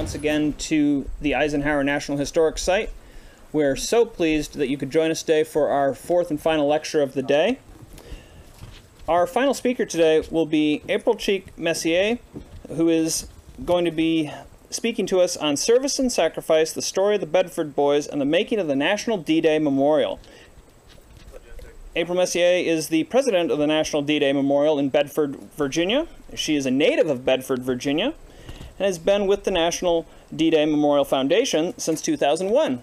once again to the Eisenhower National Historic Site. We're so pleased that you could join us today for our fourth and final lecture of the day. Our final speaker today will be April Cheek Messier, who is going to be speaking to us on Service and Sacrifice, the Story of the Bedford Boys, and the Making of the National D-Day Memorial. April Messier is the president of the National D-Day Memorial in Bedford, Virginia. She is a native of Bedford, Virginia, and has been with the National D-Day Memorial Foundation since 2001.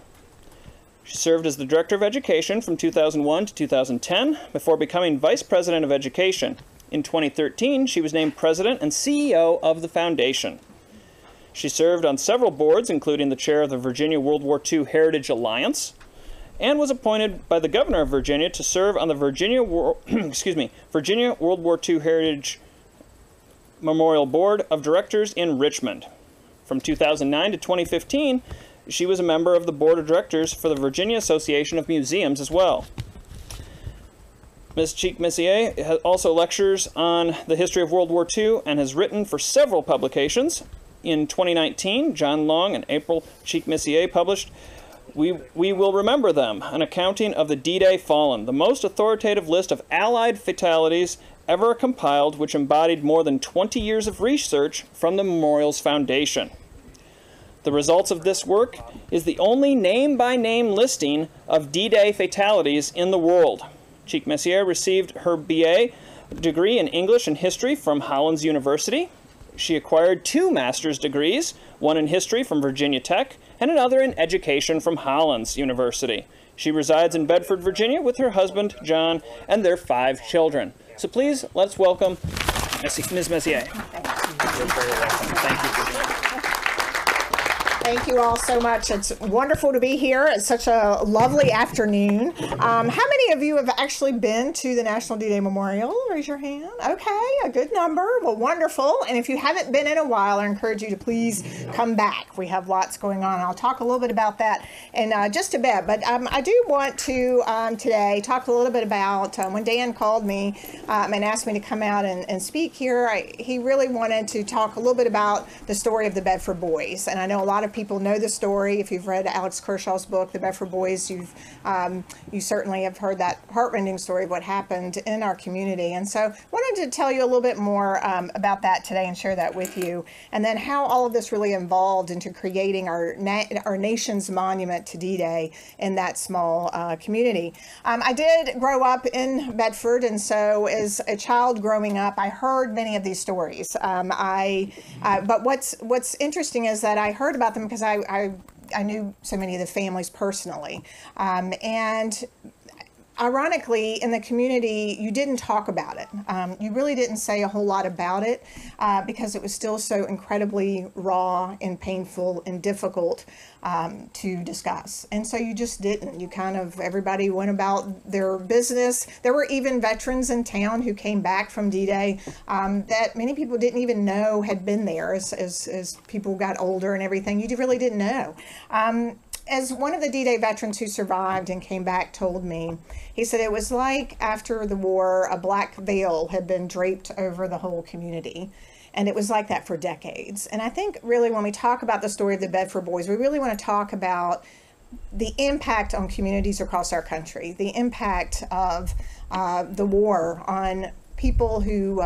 She served as the Director of Education from 2001 to 2010 before becoming Vice President of Education. In 2013, she was named President and CEO of the Foundation. She served on several boards, including the chair of the Virginia World War II Heritage Alliance, and was appointed by the Governor of Virginia to serve on the Virginia World War II Heritage Memorial Board of Directors in Richmond. From 2009 to 2015, she was a member of the Board of Directors for the Virginia Association of Museums as well. Ms. Cheek Messier also lectures on the history of World War II and has written for several publications. In 2019, John Long and April Cheek Messier published We Will Remember Them, an accounting of the D-Day Fallen, the most authoritative list of Allied fatalities ever compiled, which embodied more than 20 years of research from the Memorial's Foundation. The results of this work is the only name-by-name listing of D-Day fatalities in the world. Cheek Messier received her BA degree in English and History from Hollins University. She acquired two master's degrees, one in history from Virginia Tech and another in education from Hollins University. She resides in Bedford, Virginia with her husband, John, and their 5 children. So please, let's welcome Ms. Messier. Thank you. You're very welcome. Thank you for being here. Thank you all so much. It's wonderful to be here. It's such a lovely afternoon. How many of you have actually been to the National D-Day Memorial? Raise your hand. Okay, a good number. Well, wonderful. And if you haven't been in a while, I encourage you to please come back. We have lots going on. I'll talk a little bit about that in just a bit. But I do want to today talk a little bit about when Dan called me and asked me to come out and speak here. He really wanted to talk a little bit about the story of the Bedford Boys. And I know a lot of people know the story. If you've read Alex Kershaw's book, The Bedford Boys, you certainly have heard that heartrending story of what happened in our community. And so I wanted to tell you a little bit more about that today and share that with you, and then how all of this really evolved into creating our nation's monument to D-Day in that small community. I did grow up in Bedford, and so as a child growing up, I heard many of these stories. But what's interesting is that I heard about them because I knew so many of the families personally. And ironically, in the community, you didn't talk about it. You really didn't say a whole lot about it because it was still so incredibly raw and painful and difficult to discuss. And so you just didn't. You kind of, everybody went about their business. There were even veterans in town who came back from D-Day that many people didn't even know had been there as people got older and everything. You really didn't know. As one of the D-Day veterans who survived and came back told me, he said it was like after the war, a black veil had been draped over the whole community. And it was like that for decades. And I think really when we talk about the story of the Bedford Boys, we really want to talk about the impact on communities across our country, the impact of the war on people who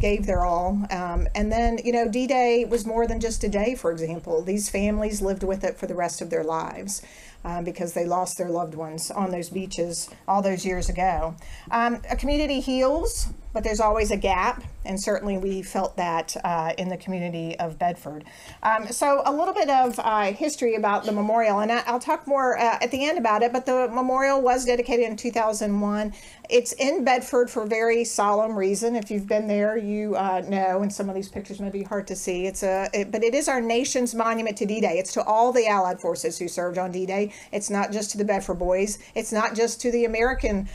gave their all. And then, you know, D-Day was more than just a day, for example. These families lived with it for the rest of their lives because they lost their loved ones on those beaches all those years ago. A community heals, but there's always a gap, and certainly we felt that in the community of Bedford. So a little bit of history about the memorial, and I'll talk more at the end about it, but the memorial was dedicated in 2001. It's in Bedford for a very solemn reason. If you've been there, you know, and some of these pictures may be hard to see. But it is our nation's monument to D-Day. It's to all the Allied forces who served on D-Day. It's not just to the Bedford Boys. It's not just to the American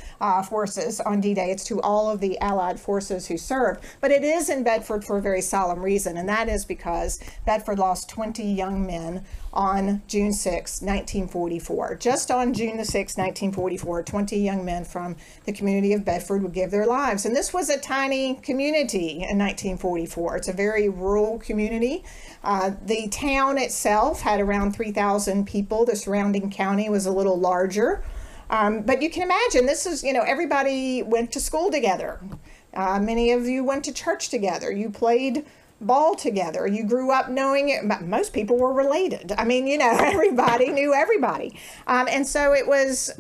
forces on D-Day. It's to all of the Allied forces who served, but it is in Bedford for a very solemn reason, and that is because Bedford lost 20 young men on June 6, 1944. Just on June the 6th, 1944, 20 young men from the community of Bedford would give their lives. And this was a tiny community in 1944. It's a very rural community. The town itself had around 3,000 people. The surrounding county was a little larger. But you can imagine, this is, you know, everybody went to school together. Many of you went to church together. You played ball together. You grew up knowing it. Most people were related. I mean, you know, everybody knew everybody. And so it was,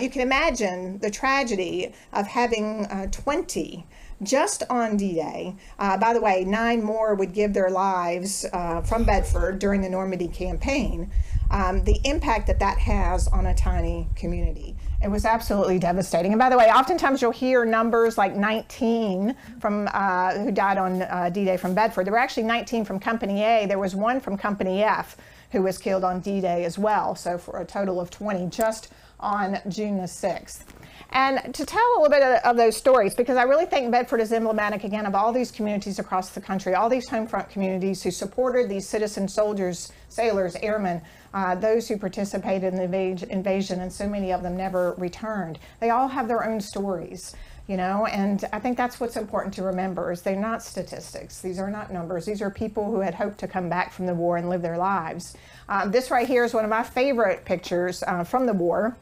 you can imagine the tragedy of having 20 just on D-Day. By the way, 9 more would give their lives from Bedford during the Normandy campaign. The impact that that has on a tiny community. It was absolutely devastating. And by the way, oftentimes you'll hear numbers like 19 from who died on D-Day from Bedford. There were actually 19 from Company A. There was 1 from Company F who was killed on D-Day as well. So for a total of 20 just on June the 6th. And to tell a little bit of those stories, because I really think Bedford is emblematic, again, of all these communities across the country, all these homefront communities who supported these citizen soldiers, sailors, airmen, those who participated in the invasion, and so many of them never returned. They all have their own stories, you know, and I think that's what's important to remember, is they're not statistics. These are not numbers. These are people who had hoped to come back from the war and live their lives. This right here is one of my favorite pictures from the war.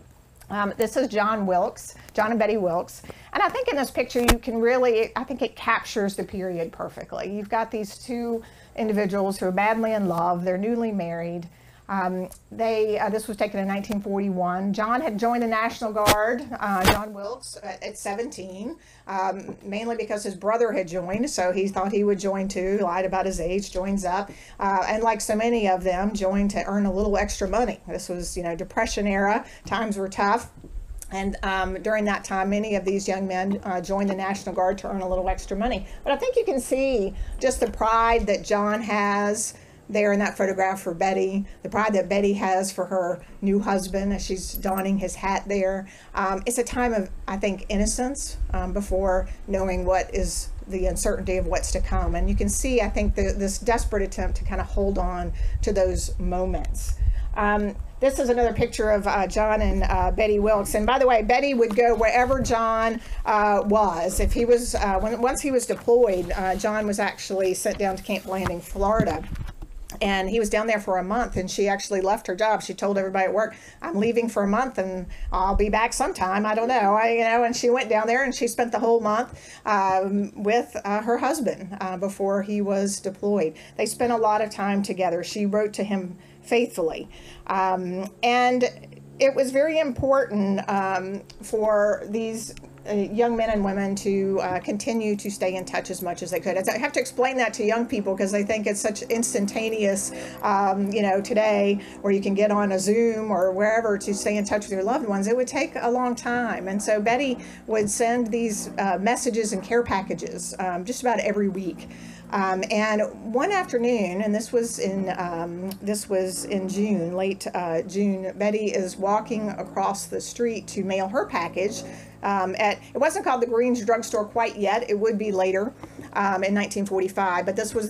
This is John Wilkes, John and Betty Wilkes. And I think in this picture you can really, I think it captures the period perfectly. You've got these 2 individuals who are madly in love. They're newly married. This was taken in 1941. John had joined the National Guard, John Wilkes, at 17, mainly because his brother had joined, so he thought he would join too, lied about his age, joins up, and like so many of them, joined to earn a little extra money. This was, you know, Depression era, times were tough. And during that time, many of these young men joined the National Guard to earn a little extra money. But I think you can see just the pride that John has there in that photograph for Betty, the pride that Betty has for her new husband as she's donning his hat there. It's a time of, I think, innocence before knowing what is the uncertainty of what's to come. And you can see, I think, this desperate attempt to kind of hold on to those moments. This is another picture of John and Betty Wilkes. And by the way, Betty would go wherever John was. If he was, once he was deployed, John was actually sent down to Camp Landing, Florida. And he was down there for a month, and she actually left her job. She told everybody at work, I'm leaving for a month and I'll be back sometime. I don't know. You know, and she went down there and she spent the whole month with her husband before he was deployed. They spent a lot of time together. She wrote to him faithfully. And it was very important for these young men and women to continue to stay in touch as much as they could. I have to explain that to young people because they think it's such instantaneous, you know, today where you can get on a Zoom or wherever to stay in touch with your loved ones. It would take a long time. And so Betty would send these messages and care packages just about every week. And one afternoon, and this was in June, late June, Betty is walking across the street to mail her package. It wasn't called the Green's Drugstore quite yet. It would be later in 1945, but this was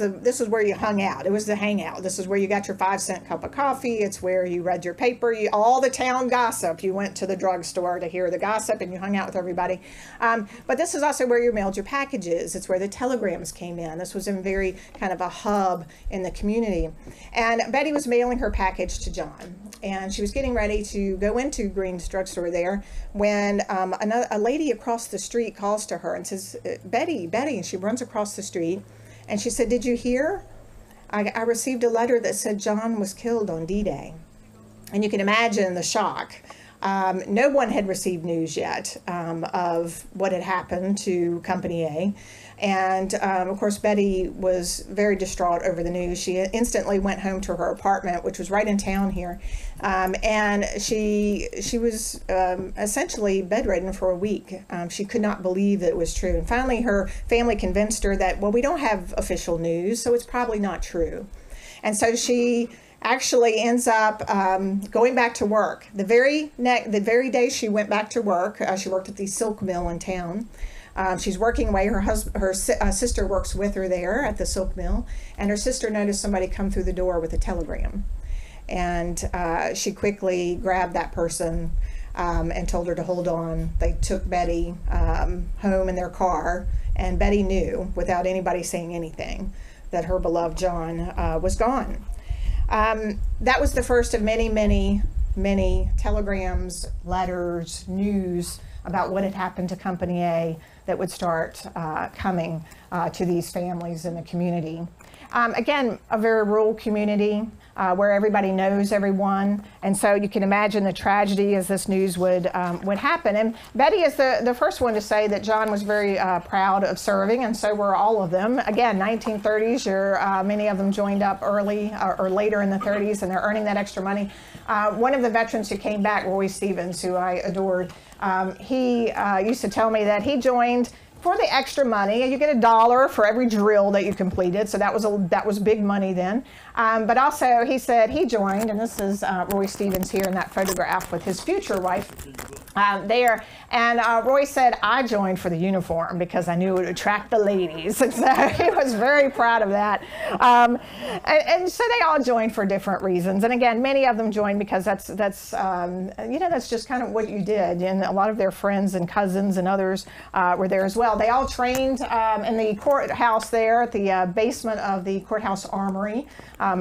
where you hung out. It was the hangout. This is where you got your 5-cent cup of coffee. It's where you read your paper, all the town gossip. You went to the drugstore to hear the gossip, and you hung out with everybody. But this is also where you mailed your packages. It's where the telegrams came in. This was in very kind of a hub in the community. And Betty was mailing her package to John, and she was getting ready to go into Green's Drugstore there when a lady across the street calls to her and says, Betty, Betty, and she runs across the street. And she said, did you hear? I received a letter that said John was killed on D-Day. And you can imagine the shock. No one had received news yet of what had happened to Company A. And of course, Betty was very distraught over the news. She instantly went home to her apartment, which was right in town here. And she was essentially bedridden for a week. She could not believe that it was true. And finally, her family convinced her that, well, we don't have official news, so it's probably not true. And so she actually ends up going back to work. The very day she went back to work, she worked at the silk mill in town. She's working away. Her sister works with her there at the silk mill, and her sister noticed somebody come through the door with a telegram. and she quickly grabbed that person and told her to hold on. They took Betty home in their car, and Betty knew, without anybody saying anything, that her beloved John was gone. That was the first of many, many, many telegrams, letters, news about what had happened to Company A that would start coming to these families in the community. Again, a very rural community where everybody knows everyone, and so you can imagine the tragedy as this news would happen. And Betty is the first one to say that John was very proud of serving, and so were all of them. Again, 1930s, many of them joined up early or later in the 30s, and they're earning that extra money. One of the veterans who came back, Roy Stevens, who I adored, he used to tell me that he joined for the extra money. You get $1 for every drill that you completed, so that was big money then. But also, he said he joined, and this is Roy Stevens here in that photograph with his future wife there. And Roy said, "I joined for the uniform because I knew it would attract the ladies," and so he was very proud of that. And so they all joined for different reasons. And again, many of them joined because that's just kind of what you did. And a lot of their friends and cousins and others were there as well. They all trained in the courthouse there at the basement of the courthouse armory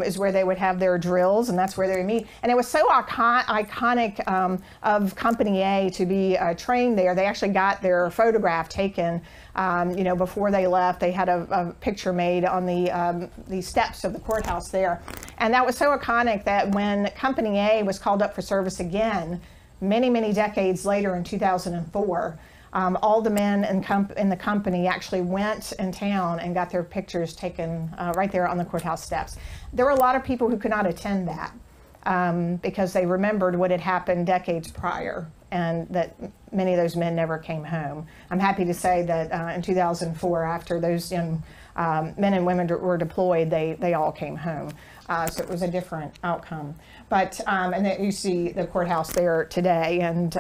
is where they would have their drills, and that's where they would meet. And it was so iconic of Company A to be trained there. They actually got their photograph taken before they left. They had a picture made on the steps of the courthouse there. And that was so iconic that when Company A was called up for service again, many, many decades later in 2004, all the men in the company actually went in town and got their pictures taken right there on the courthouse steps. There were a lot of people who could not attend that because they remembered what had happened decades prior, and that many of those men never came home. I'm happy to say that in 2004, after those young men and women were deployed, they all came home. So it was a different outcome. But, and then you see the courthouse there today, and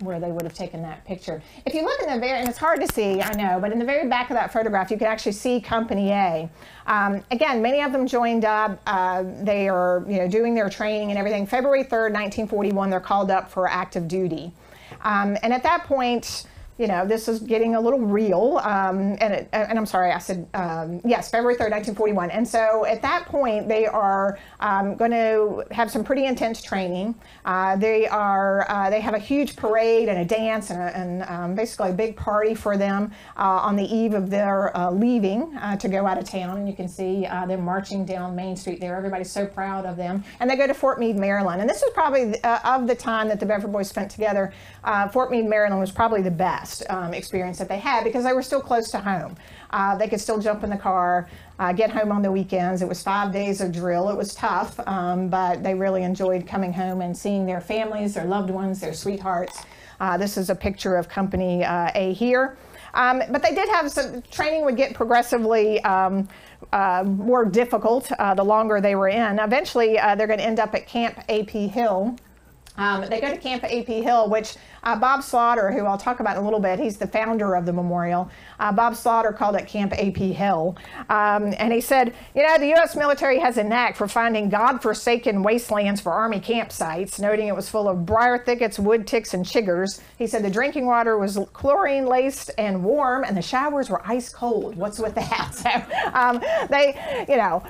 where they would have taken that picture. If you look in the very, and it's hard to see, I know, but in the very back of that photograph, you can actually see Company A. Again, many of them joined up. They are, doing their training and everything. February 3rd, 1941, they're called up for active duty. And at that point, this is getting a little real, and I'm sorry, I said, yes, February 3rd, 1941. And so at that point, they are going to have some pretty intense training. They have a huge parade and a dance and basically a big party for them on the eve of their leaving to go out of town. And you can see them marching down Main Street there. Everybody's so proud of them. And they go to Fort Meade, Maryland. And this is probably, of the time that the Bedford Boys spent together, Fort Meade, Maryland was probably the best experience that they had, because they were still close to home. They could still jump in the car, get home on the weekends. It was 5 days of drill. It was tough, but they really enjoyed coming home and seeing their families, their loved ones, their sweethearts. This is a picture of Company A here. But they did have some training would get progressively more difficult the longer they were in. Eventually, they're going to end up at Camp AP Hill. They go to Camp AP Hill, which Bob Slaughter, who I'll talk about in a little bit, he's the founder of the memorial. Bob Slaughter called it Camp AP Hill. And he said, the U.S. military has a knack for finding godforsaken wastelands for Army campsites, noting it was full of briar thickets, wood ticks, and chiggers. He said the drinking water was chlorine-laced and warm, and the showers were ice cold. What's with that? So they,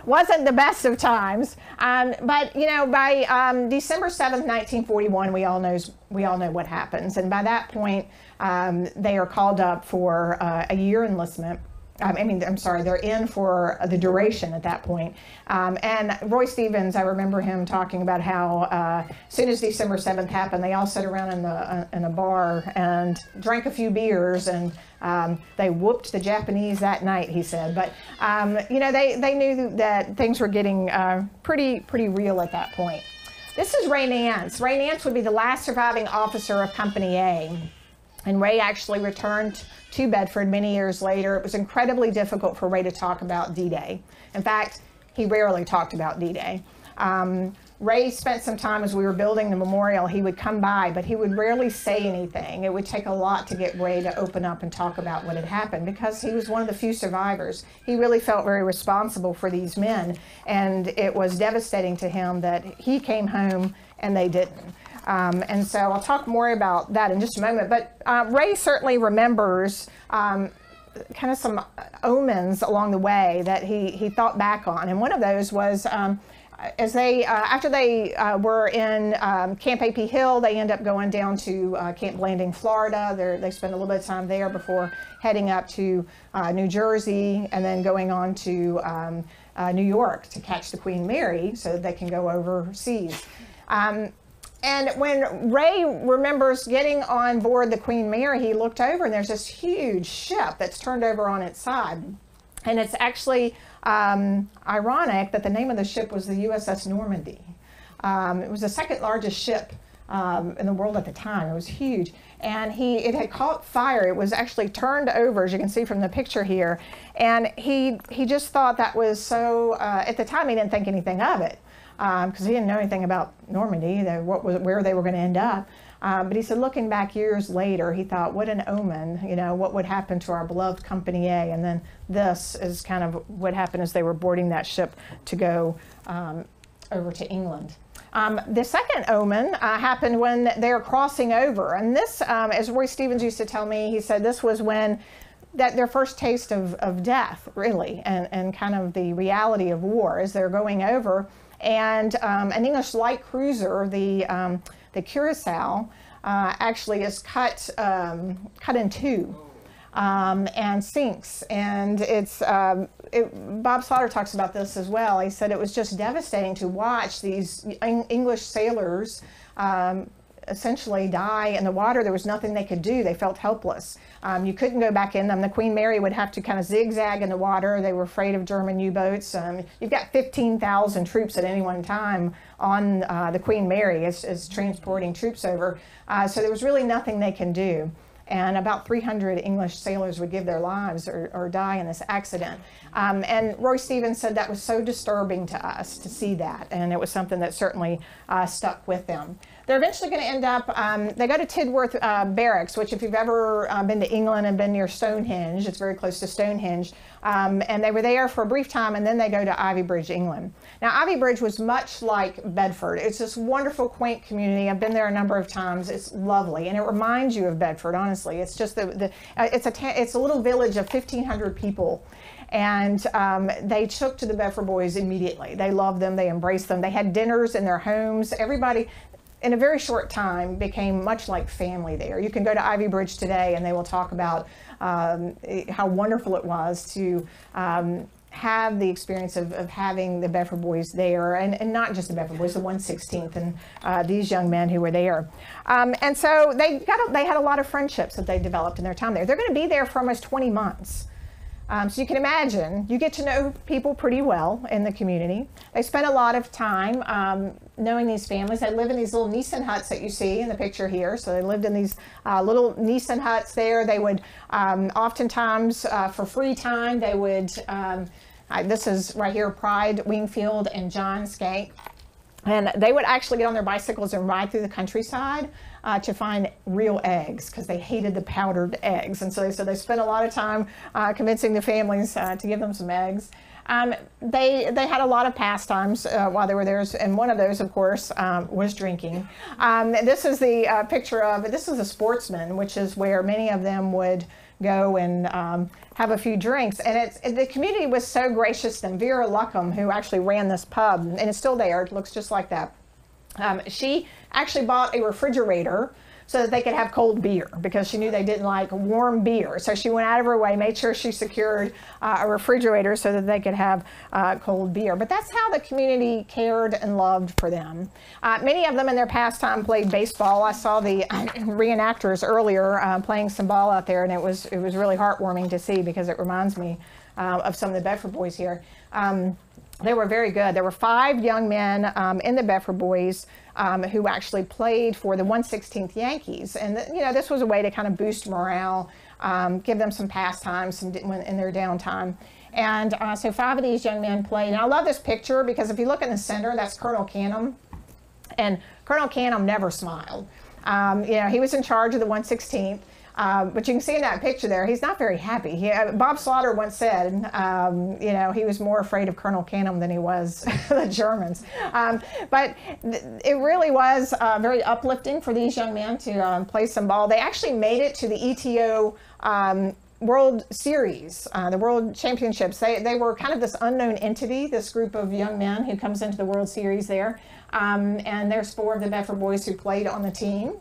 wasn't the best of times. But, by December 7th, 1941, we all know what happens. And by that point, they are called up for a year enlistment. They're in for the duration at that point. And Roy Stevens, I remember him talking about how as soon as December 7th happened, they all sat around in a bar and drank a few beers, and they whooped the Japanese that night, he said. But, they knew that things were getting pretty real at that point. This is Ray Nance. Ray Nance would be the last surviving officer of Company A. And Ray actually returned to Bedford many years later. It was incredibly difficult for Ray to talk about D-Day. In fact, he rarely talked about D-Day. Ray spent some time as we were building the memorial. He would come by, but he would rarely say anything. It would take a lot to get Ray to open up and talk about what had happened because he was one of the few survivors. He really felt very responsible for these men, and it was devastating to him that he came home and they didn't. And so I'll talk more about that in just a moment, but Ray certainly remembers kind of some omens along the way that he thought back on, and one of those was as they, after they were in Camp AP Hill, they end up going down to Camp Blanding, Florida. They spend a little bit of time there before heading up to New Jersey and then going on to New York to catch the Queen Mary so that they can go overseas. And when Ray remembers getting on board the Queen Mary, he looked over and there's this huge ship that's turned over on its side. And it's actually ironic that the name of the ship was the USS Normandy. It was the second largest ship in the world at the time. It was huge. And it had caught fire. It was actually turned over, as you can see from the picture here. And he just thought that was so, at the time he didn't think anything of it because he didn't know anything about Normandy, where they were going to end up. But he said, looking back years later, he thought, what an omen, you know, what would happen to our beloved Company A? And then this is kind of what happened as they were boarding that ship to go over to England. The second omen happened when they were crossing over. And this, as Roy Stevens used to tell me, he said this was when their first taste of death, really, and kind of the reality of war as they're going over. And an English light cruiser, the Curacao, actually is cut in two and sinks. And it's, Bob Slaughter talks about this as well. He said it was just devastating to watch these English sailors essentially die in the water. There was nothing they could do. They felt helpless. You couldn't go back in them. The Queen Mary would have to kind of zigzag in the water. They were afraid of German U-boats. You've got 15,000 troops at any one time on the Queen Mary as transporting troops over. So there was really nothing they can do. And about 300 English sailors would give their lives or die in this accident. And Roy Stevens said that was so disturbing to us to see that, and it was something that certainly stuck with them. They're eventually going to end up, they go to Tidworth Barracks, which if you've ever been to England and been near Stonehenge, it's very close to Stonehenge, and they were there for a brief time, and then they go to Ivybridge, England. Now, Ivybridge was much like Bedford. It's this wonderful, quaint community. I've been there a number of times. It's lovely, and it reminds you of Bedford, honestly. It's just it's a little village of 1,500 people. And they took to the Bedford Boys immediately. They loved them. They embraced them. They had dinners in their homes. Everybody, in a very short time, became much like family there. You can go to Ivybridge today, and they will talk about how wonderful it was to have the experience of having the Bedford Boys there, and not just the Bedford Boys, the 116th, and these young men who were there. And so they had a lot of friendships that they developed in their time there. They're going to be there for almost 20 months. So you can imagine, you get to know people pretty well in the community. They spend a lot of time knowing these families. They live in these little Nissen huts that you see in the picture here. So they lived in these little Nissen huts there. They would oftentimes, for free time, they would, this is right here, Pride, Wingfield, and John Schenk. And they would actually get on their bicycles and ride through the countryside to find real eggs because they hated the powdered eggs. And so they spent a lot of time convincing the families to give them some eggs. They had a lot of pastimes while they were there, and one of those, of course, was drinking. This is the picture of, this is a sportsman, which is where many of them would go and have a few drinks. And the community was so gracious. And Vera Luckham, who actually ran this pub, and it's still there, it looks just like that, she actually bought a refrigerator so that they could have cold beer because she knew they didn't like warm beer. So she went out of her way, made sure she secured a refrigerator so that they could have cold beer. But that's how the community cared and loved for them. Many of them in their pastime played baseball. I saw the reenactors earlier playing some ball out there, and it was really heartwarming to see because it reminds me of some of the Bedford Boys here. They were very good. There were 5 young men in the Bedford Boys who actually played for the 116th Yankees. And, this was a way to kind of boost morale, give them some pastimes in their downtime. And so 5 of these young men played. And I love this picture because if you look in the center, that's Colonel Canham. And Colonel Canham never smiled. You know, he was in charge of the 116th. But you can see in that picture there, he's not very happy. Bob Slaughter once said, you know, he was more afraid of Colonel Canham than he was the Germans. But it really was very uplifting for these young men to play some ball. They actually made it to the ETO World Series, the World Championships. They were kind of this unknown entity, this group of young men who comes into the World Series there. And there's four of the Bedford Boys who played on the team,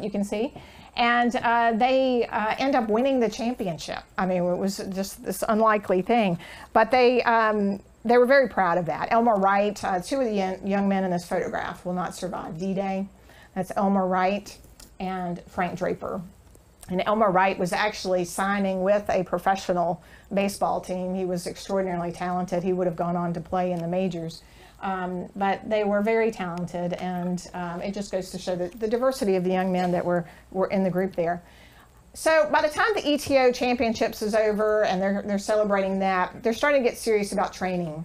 you can see. And they end up winning the championship. I mean, it was just this unlikely thing. But they were very proud of that. Elmer Wright, two of the young men in this photograph will not survive D-Day. That's Elmer Wright and Frank Draper. And Elmer Wright was actually signing with a professional baseball team. He was extraordinarily talented. He would have gone on to play in the majors. But they were very talented, and it just goes to show the diversity of the young men that were in the group there. So by the time the ETO championships is over and they're celebrating that, they're starting to get serious about training.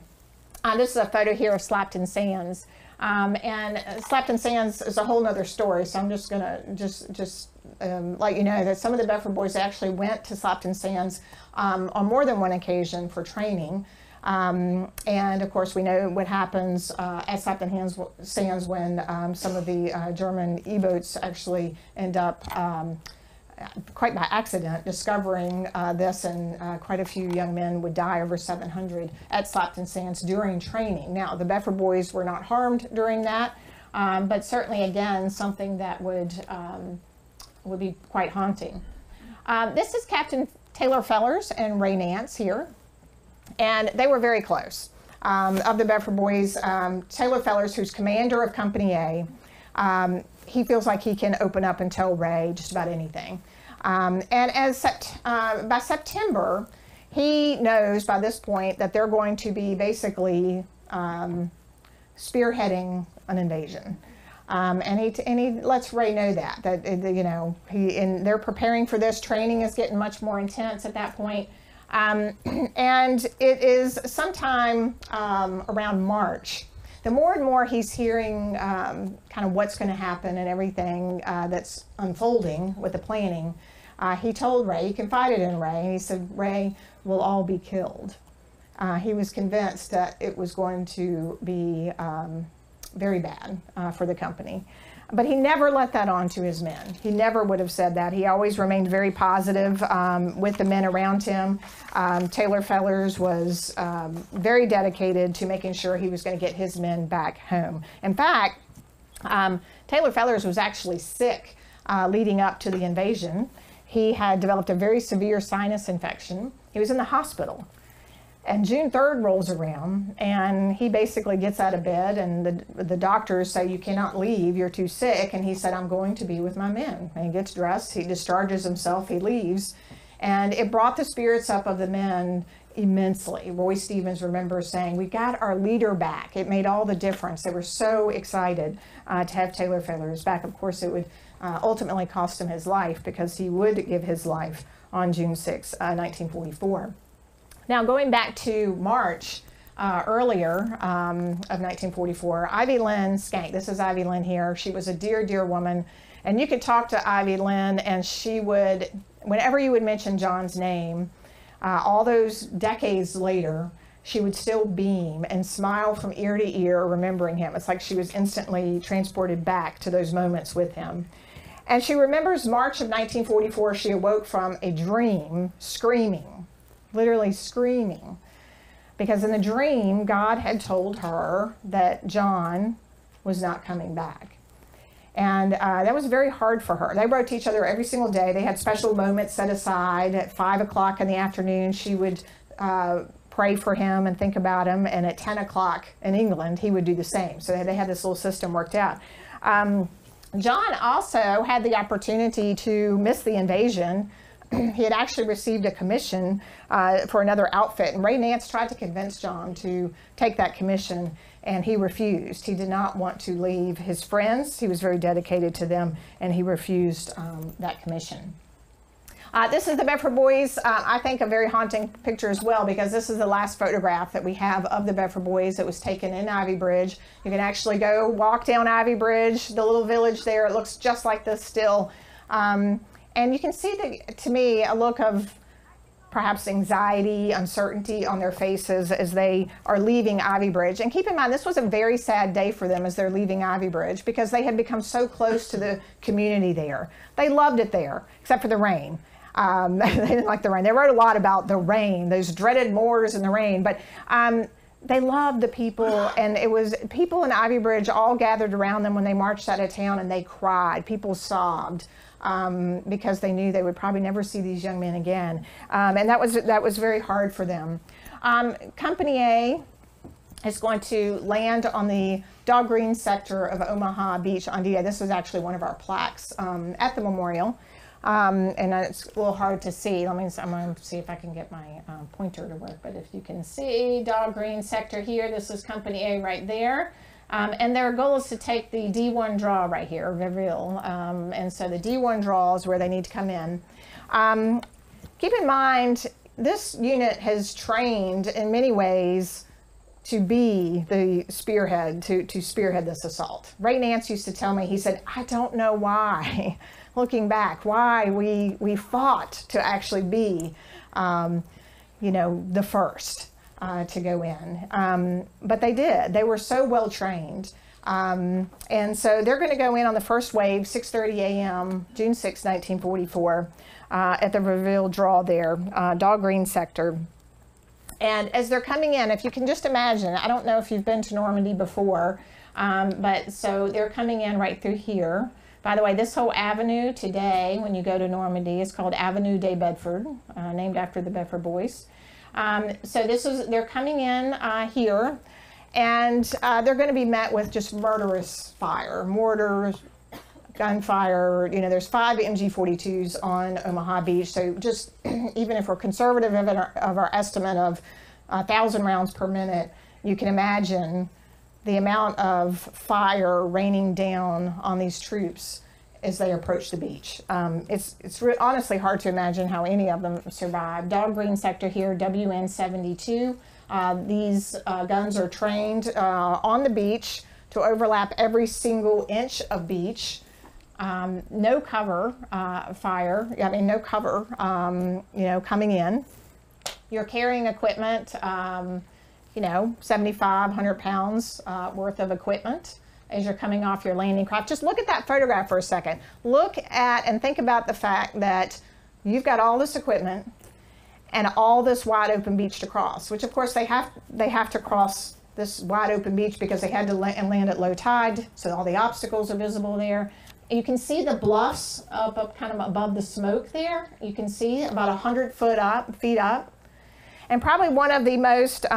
This is a photo here of Slapton Sands. And Slapton Sands is a whole other story, so I'm just going to let you know that some of the Bedford Boys actually went to Slapton Sands on more than one occasion for training. And of course, we know what happens at Slapton Sands when some of the German E-boats actually end up, quite by accident, discovering this, and quite a few young men would die, over 700, at Slapton Sands during training. Now, the Bedford Boys were not harmed during that, but certainly, again, something that would be quite haunting. This is Captain Taylor Fellers and Ray Nance here. And they were very close. Of the Bedford Boys, Taylor Fellers, who's commander of Company A, he feels like he can open up and tell Ray just about anything. And by September, he knows by this point that they're going to be basically spearheading an invasion. And he lets Ray know that you know, they're preparing for this. Training is getting much more intense at that point. And it is sometime around March. The more and more he's hearing kind of what's going to happen and everything that's unfolding with the planning, he told Ray, he confided in Ray, and he said, "Ray, we'll all be killed." He was convinced that it was going to be very bad for the company. But he never let that on to his men. He never would have said that. He always remained very positive with the men around him. Taylor Fellers was very dedicated to making sure he was going to get his men back home. In fact, Taylor Fellers was actually sick leading up to the invasion. He had developed a very severe sinus infection. He was in the hospital. And June 3rd rolls around, and he basically gets out of bed, and the doctors say, "You cannot leave, you're too sick." And he said, "I'm going to be with my men." And he gets dressed, he discharges himself, he leaves. And it brought the spirits up of the men immensely. Roy Stevens remembers saying, "We got our leader back." It made all the difference. They were so excited to have Taylor Fellers back. Of course, it would ultimately cost him his life, because he would give his life on June 6, 1944. Now, going back to March earlier of 1944, Ivylyn Schenk, this is Ivylyn here. She was a dear, dear woman. And you could talk to Ivylyn, and she would, whenever you would mention John's name, all those decades later, she would still beam and smile from ear to ear, remembering him. It's like she was instantly transported back to those moments with him. And she remembers March of 1944, she awoke from a dream screaming. Literally screaming, because in the dream, God had told her that John was not coming back. And that was very hard for her. They wrote to each other every single day. They had special moments set aside. At 5 o'clock in the afternoon, she would pray for him and think about him. And at 10 o'clock in England, he would do the same. So they had this little system worked out. John also had the opportunity to miss the invasion. He had actually received a commission for another outfit, and Ray Nance tried to convince John to take that commission, and he refused. He did not want to leave his friends. He was very dedicated to them, and he refused that commission. This is the Bedford Boys. I think a very haunting picture as well, because this is the last photograph that we have of the Bedford Boys that was taken in Ivybridge. You can actually go walk down Ivybridge, the little village there. It looks just like this still. And you can see, to me, a look of perhaps anxiety, uncertainty on their faces as they are leaving Ivybridge. And keep in mind, this was a very sad day for them as they're leaving Ivybridge, because they had become so close to the community there. They loved it there, except for the rain. They didn't like the rain. They wrote a lot about the rain, those dreaded moors and the rain, but they loved the people, and it was people in Ivybridge all gathered around them when they marched out of town, and they cried. People sobbed. Because they knew they would probably never see these young men again. And that was very hard for them. Company A is going to land on the Dog Green Sector of Omaha Beach on D-Day. This was actually one of our plaques at the memorial. And it's a little hard to see. Let me, I'm going to see if I can get my pointer to work. But if you can see Dog Green Sector here, this is Company A right there. And their goal is to take the D1 draw right here, Reveille. And so the D1 draw is where they need to come in. Keep in mind, this unit has trained in many ways to be the spearhead, to spearhead this assault. Ray Nance used to tell me, he said, I don't know why, looking back, why we fought to actually be, you know, the first. To go in, but they did. They were so well trained, and so they're going to go in on the first wave, 6:30 a.m., June 6, 1944, at the Reveille Draw there, Dog Green Sector. And as they're coming in, if you can just imagine, I don't know if you've been to Normandy before, but so they're coming in right through here. By the way, this whole avenue today, when you go to Normandy, is called Avenue de Bedford, named after the Bedford Boys. So this is, they're coming in here, and they're going to be met with just murderous fire, mortar, gunfire. You know, there's 5 MG-42s on Omaha Beach. So just even if we're conservative of our estimate of 1,000 rounds per minute, you can imagine the amount of fire raining down on these troops as they approach the beach. It's honestly hard to imagine how any of them survived. Dog Green Sector here, WN-72. These guns are trained on the beach to overlap every single inch of beach. No cover fire, I mean no cover, you know, coming in. You're carrying equipment, you know, 75, 100 pounds worth of equipment as you're coming off your landing craft. Just look at that photograph for a second. Look at and think about the fact that you've got all this equipment and all this wide open beach to cross, which of course they have to cross this wide open beach because they had to land at low tide, so all the obstacles are visible there. You can see the bluffs up kind of above the smoke there. You can see about 100 feet up. And probably one of the most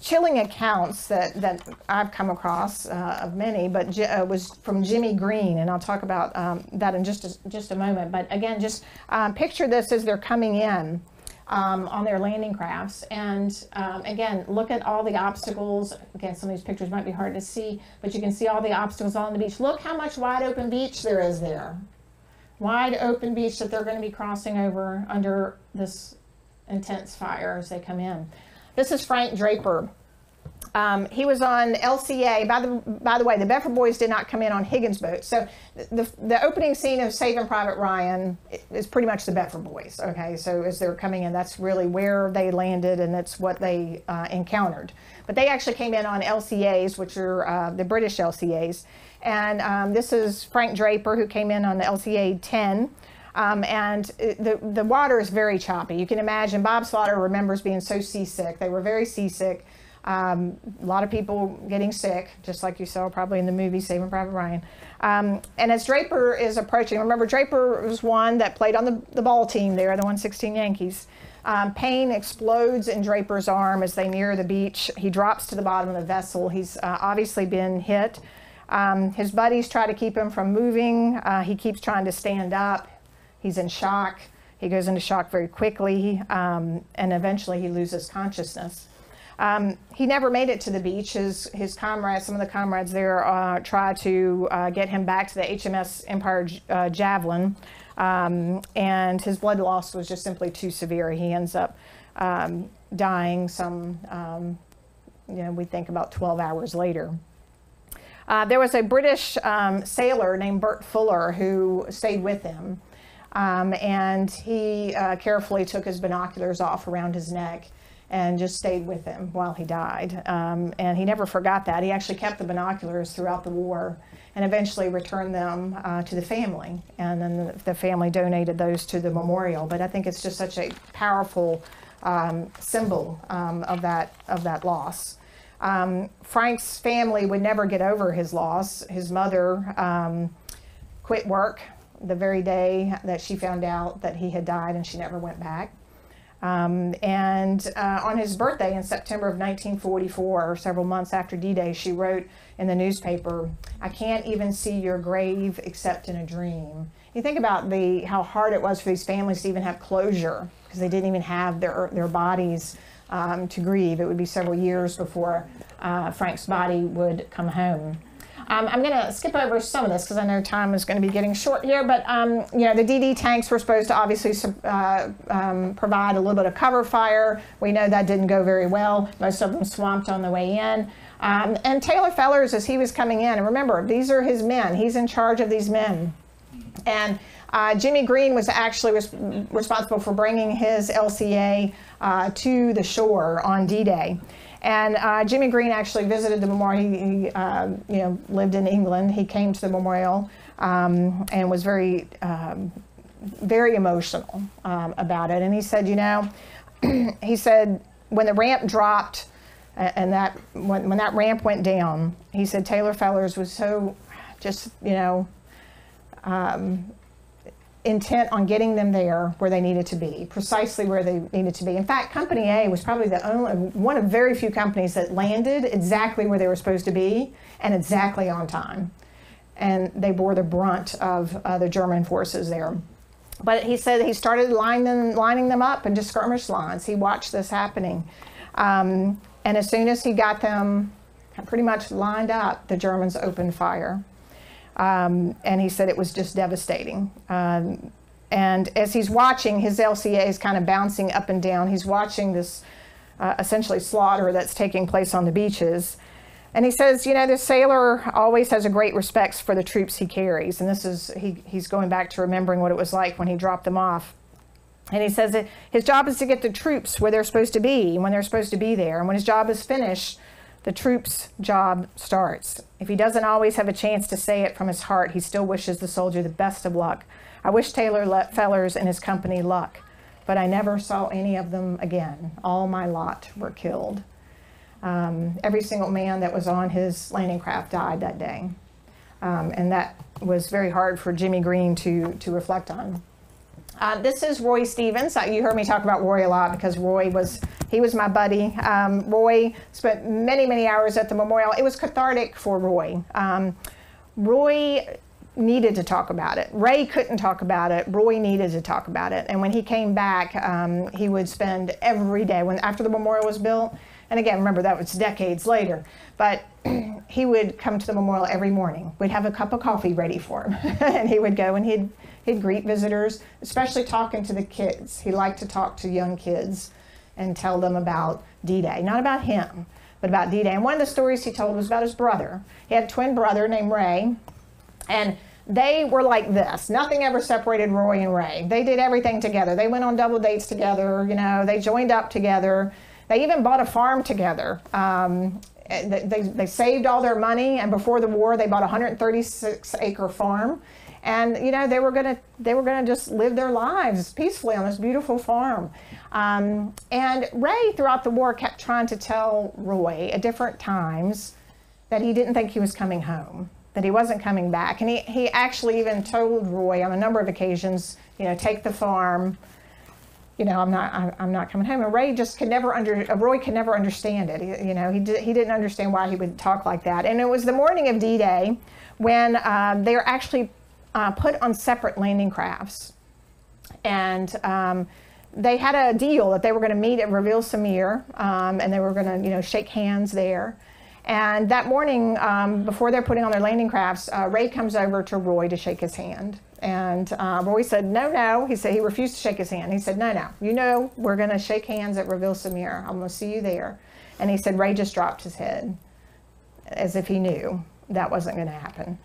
chilling accounts that I've come across of many, but was from Jimmy Green, and I'll talk about that in just a moment. But again, just picture this as they're coming in on their landing crafts, and again, look at all the obstacles. Again, some of these pictures might be hard to see, but you can see all the obstacles on the beach. Look how much wide open beach there is there. Wide open beach that they're going to be crossing over under this intense fire as they come in. This is Frank Draper. He was on LCA. By the way, the Bedford Boys did not come in on Higgins' boat. So the opening scene of Saving Private Ryan is pretty much the Bedford Boys. Okay, so as they're coming in, that's really where they landed, and that's what they encountered. But they actually came in on LCAs, which are the British LCAs. And this is Frank Draper, who came in on the LCA 10. And the water is very choppy. You can imagine Bob Slaughter remembers being so seasick. They were very seasick. A lot of people getting sick, just like you saw probably in the movie Saving Private Ryan. And as Draper is approaching, remember Draper was one that played on the ball team there, the 116 Yankees. Pain explodes in Draper's arm as they near the beach. He drops to the bottom of the vessel. He's obviously been hit. His buddies try to keep him from moving. He keeps trying to stand up. He's in shock. He goes into shock very quickly, and eventually he loses consciousness. He never made it to the beach. His comrades, some of the comrades there, try to get him back to the HMS Empire Javelin, and his blood loss was just simply too severe. He ends up dying some, you know, we think about 12 hours later. There was a British sailor named Bert Fuller who stayed with him, and he carefully took his binoculars off around his neck and just stayed with him while he died. And he never forgot that. He actually kept the binoculars throughout the war and eventually returned them to the family. And then the family donated those to the memorial. But I think it's just such a powerful symbol of that loss. Frank's family would never get over his loss. His mother quit work the very day that she found out that he had died, and she never went back. On his birthday in September of 1944, several months after D-Day, she wrote in the newspaper, "I can't even see your grave except in a dream." You think about how hard it was for these families to even have closure, because they didn't even have their bodies to grieve. It would be several years before Frank's body would come home. I'm going to skip over some of this because I know time is going to be getting short here, but you know, the DD tanks were supposed to obviously provide a little bit of cover fire. We know that didn't go very well. Most of them swamped on the way in. And Taylor Fellers, as he was coming in, and remember, these are his men. He's in charge of these men. And Jimmy Green was actually responsible for bringing his LCA to the shore on D-Day. And Jimmy Green actually visited the memorial. He you know, lived in England. He came to the memorial and was very, very emotional about it. And he said, you know, he said, when the ramp dropped and when that ramp went down, he said Taylor Fellers was so just, you know, intent on getting them there where they needed to be, precisely where they needed to be. In fact, Company A was probably the only one of very few companies that landed exactly where they were supposed to be and exactly on time. And they bore the brunt of the German forces there. But he said he started lining them up into skirmish lines. He watched this happening. And as soon as he got them pretty much lined up, the Germans opened fire. And he said it was just devastating. And as he's watching, his LCA is kind of bouncing up and down. He's watching this essentially slaughter that's taking place on the beaches. And he says, you know, the sailor always has a great respect for the troops he carries. And this is, he's going back to remembering what it was like when he dropped them off. And he says that his job is to get the troops where they're supposed to be, when they're supposed to be there. And when his job is finished, the troops' job starts. If he doesn't always have a chance to say it from his heart, he still wishes the soldier the best of luck. I wish Taylor Fellers and his company luck, but I never saw any of them again. All my lot were killed. Every single man that was on his landing craft died that day. And that was very hard for Jimmy Green to reflect on. This is Roy Stevens. You heard me talk about Roy a lot because he was my buddy. Roy spent many, many hours at the memorial. It was cathartic for Roy. Roy needed to talk about it. Ray couldn't talk about it. Roy needed to talk about it. And when he came back, he would spend every day, after the memorial was built, and again, remember, that was decades later, but he would come to the memorial every morning. We'd have a cup of coffee ready for him, and he would go and he'd greet visitors, especially talking to the kids. He liked to talk to young kids and tell them about D-Day, not about him, but about D-Day. And one of the stories he told was about his brother. He had a twin brother named Ray, and they were like this. Nothing ever separated Roy and Ray. They did everything together. They went on double dates together, you know, they joined up together. They even bought a farm together. They saved all their money, and before the war, they bought a 136-acre farm. And you know, they were gonna just live their lives peacefully on this beautiful farm. And Ray, throughout the war, kept trying to tell Roy at different times that he didn't think he was coming home, that he wasn't coming back. And he actually even told Roy on a number of occasions, you know, take the farm. You know, I'm not coming home. And Ray just could never Roy could never understand it. He, you know, he didn't understand why he would talk like that. And it was the morning of D-Day when they were actually put on separate landing crafts. And they had a deal that they were going to meet at Reveille and they were going to, you know, shake hands there. And that morning, before they're putting on their landing crafts, Ray comes over to Roy to shake his hand. And Roy said, no, no. He said he refused to shake his hand. He said, no, no. You know, we're going to shake hands at Reveille-sur-Mer. I'm going to see you there. And he said, Ray just dropped his head as if he knew that wasn't going to happen.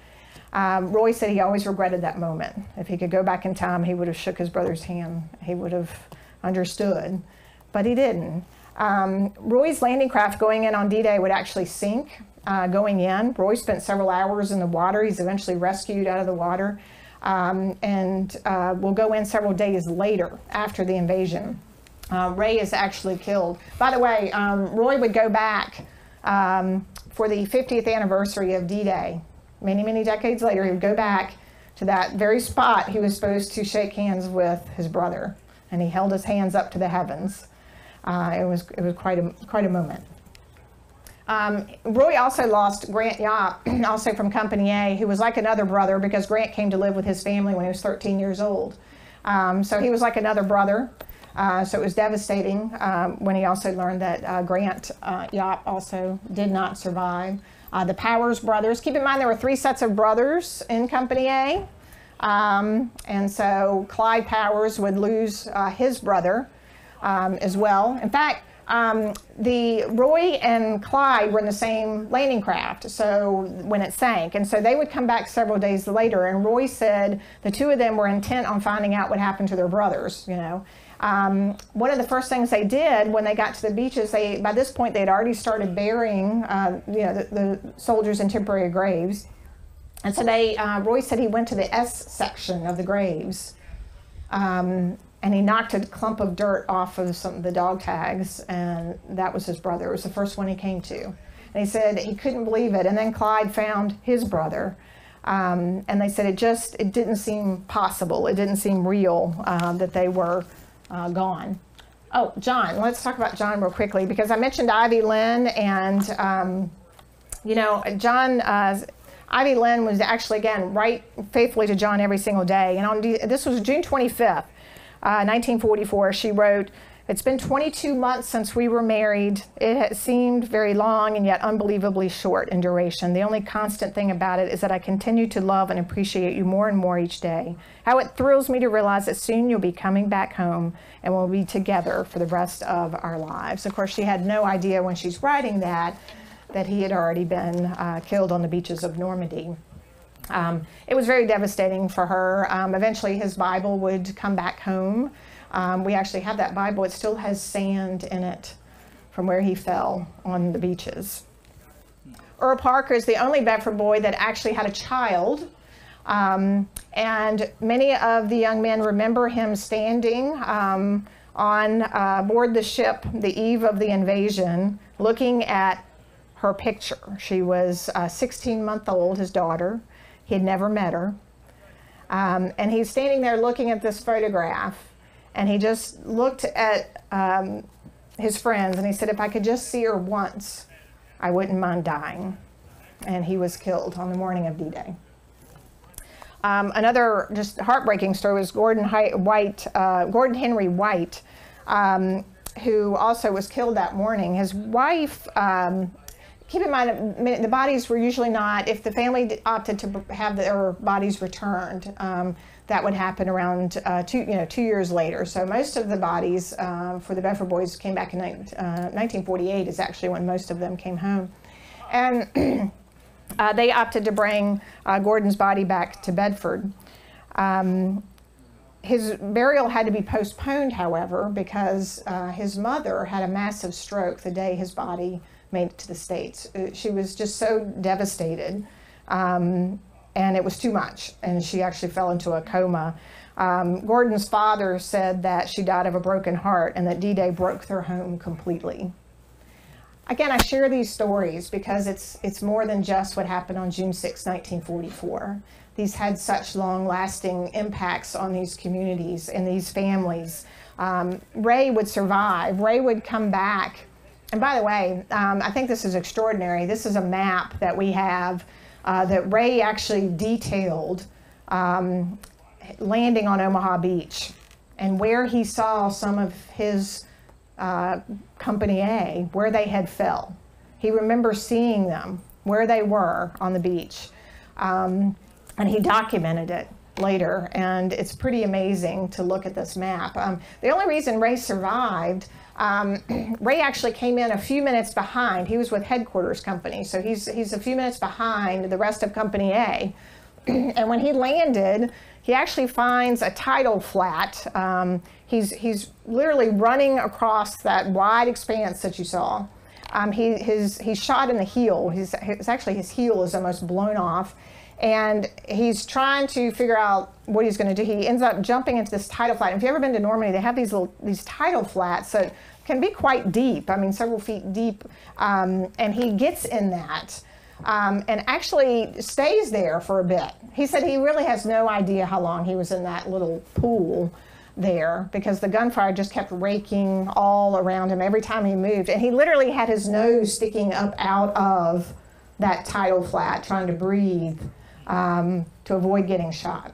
Roy said he always regretted that moment. If he could go back in time, he would have shook his brother's hand. He would have understood, but he didn't. Roy's landing craft going in on D-Day would actually sink going in. Roy spent several hours in the water. He's eventually rescued out of the water and will go in several days later after the invasion. Ray is actually killed. By the way, Roy would go back for the 50th anniversary of D-Day. Many, many decades later, he would go back to that very spot he was supposed to shake hands with his brother. And he held his hands up to the heavens. It was quite a moment. Roy also lost Grant Yop, also from Company A, who was like another brother because Grant came to live with his family when he was 13 years old. So he was like another brother. So it was devastating when he also learned that Grant Yop also did not survive. The Powers brothers. Keep in mind there were three sets of brothers in Company A. And so Clyde Powers would lose his brother as well. In fact, Roy and Clyde were in the same landing craft, so when it sank, and so they would come back several days later, and Roy said the two of them were intent on finding out what happened to their brothers, you know. One of the first things they did when they got to the beaches, by this point they had already started burying the soldiers in temporary graves, and so Roy said he went to the S section of the graves, and he knocked a clump of dirt off of some of the dog tags, and that was his brother. It was the first one he came to. And he said he couldn't believe it, and then Clyde found his brother. And they said it didn't seem possible. It didn't seem real that they were gone. Oh, John, let's talk about John real quickly, because I mentioned Ivylyn, and, you know, John, Ivylyn was actually, again, right faithfully to John every single day. And this was June 25th. 1944, she wrote, "It's been 22 months since we were married. It has seemed very long and yet unbelievably short in duration. The only constant thing about it is that I continue to love and appreciate you more and more each day. How it thrills me to realize that soon you'll be coming back home and we'll be together for the rest of our lives." Of course, she had no idea when she's writing that he had already been killed on the beaches of Normandy. It was very devastating for her. Eventually his Bible would come back home. We actually have that Bible. It still has sand in it from where he fell on the beaches. Earl Parker is the only Bedford boy that actually had a child. And many of the young men remember him standing on board the ship the eve of the invasion, looking at her picture. She was 16-month-old, his daughter. He had never met her. And he's standing there looking at this photograph, and he just looked at his friends, and he said, "If I could just see her once, I wouldn't mind dying." And he was killed on the morning of D-Day. Another just heartbreaking story was Gordon Henry White, who also was killed that morning. His wife, keep in mind, the bodies were usually not, if the family opted to have their bodies returned, that would happen around 2 years later. So most of the bodies for the Bedford Boys came back in 1948 is actually when most of them came home. And they opted to bring Gordon's body back to Bedford. His burial had to be postponed, however, because his mother had a massive stroke the day his body made it to the States. She was just so devastated, and it was too much, and she actually fell into a coma. Gordon's father said that she died of a broken heart and that D-Day broke their home completely. Again, I share these stories because it's more than just what happened on June 6, 1944. These had such long-lasting impacts on these communities and these families. Ray would survive. Ray would come back. And by the way, I think this is extraordinary. This is a map that we have that Ray actually detailed landing on Omaha Beach and where he saw some of his Company A, where they had fell. He remembers seeing them, where they were on the beach, and he documented it. later, and it's pretty amazing to look at this map. The only reason Ray survived, Ray actually came in a few minutes behind. He was with Headquarters Company, so he's a few minutes behind the rest of Company A. And when he landed, he actually finds a tidal flat. He's literally running across that wide expanse that you saw. He's shot in the heel. His heel is almost blown off. And he's trying to figure out what he's going to do. He ends up jumping into this tidal flat. And if you've ever been to Normandy, they have these tidal flats that can be quite deep. I mean, several feet deep. And he gets in that and actually stays there for a bit. He said he really has no idea how long he was in that little pool there, because the gunfire just kept raking all around him every time he moved. And he literally had his nose sticking up out of that tidal flat, trying to breathe, to avoid getting shot.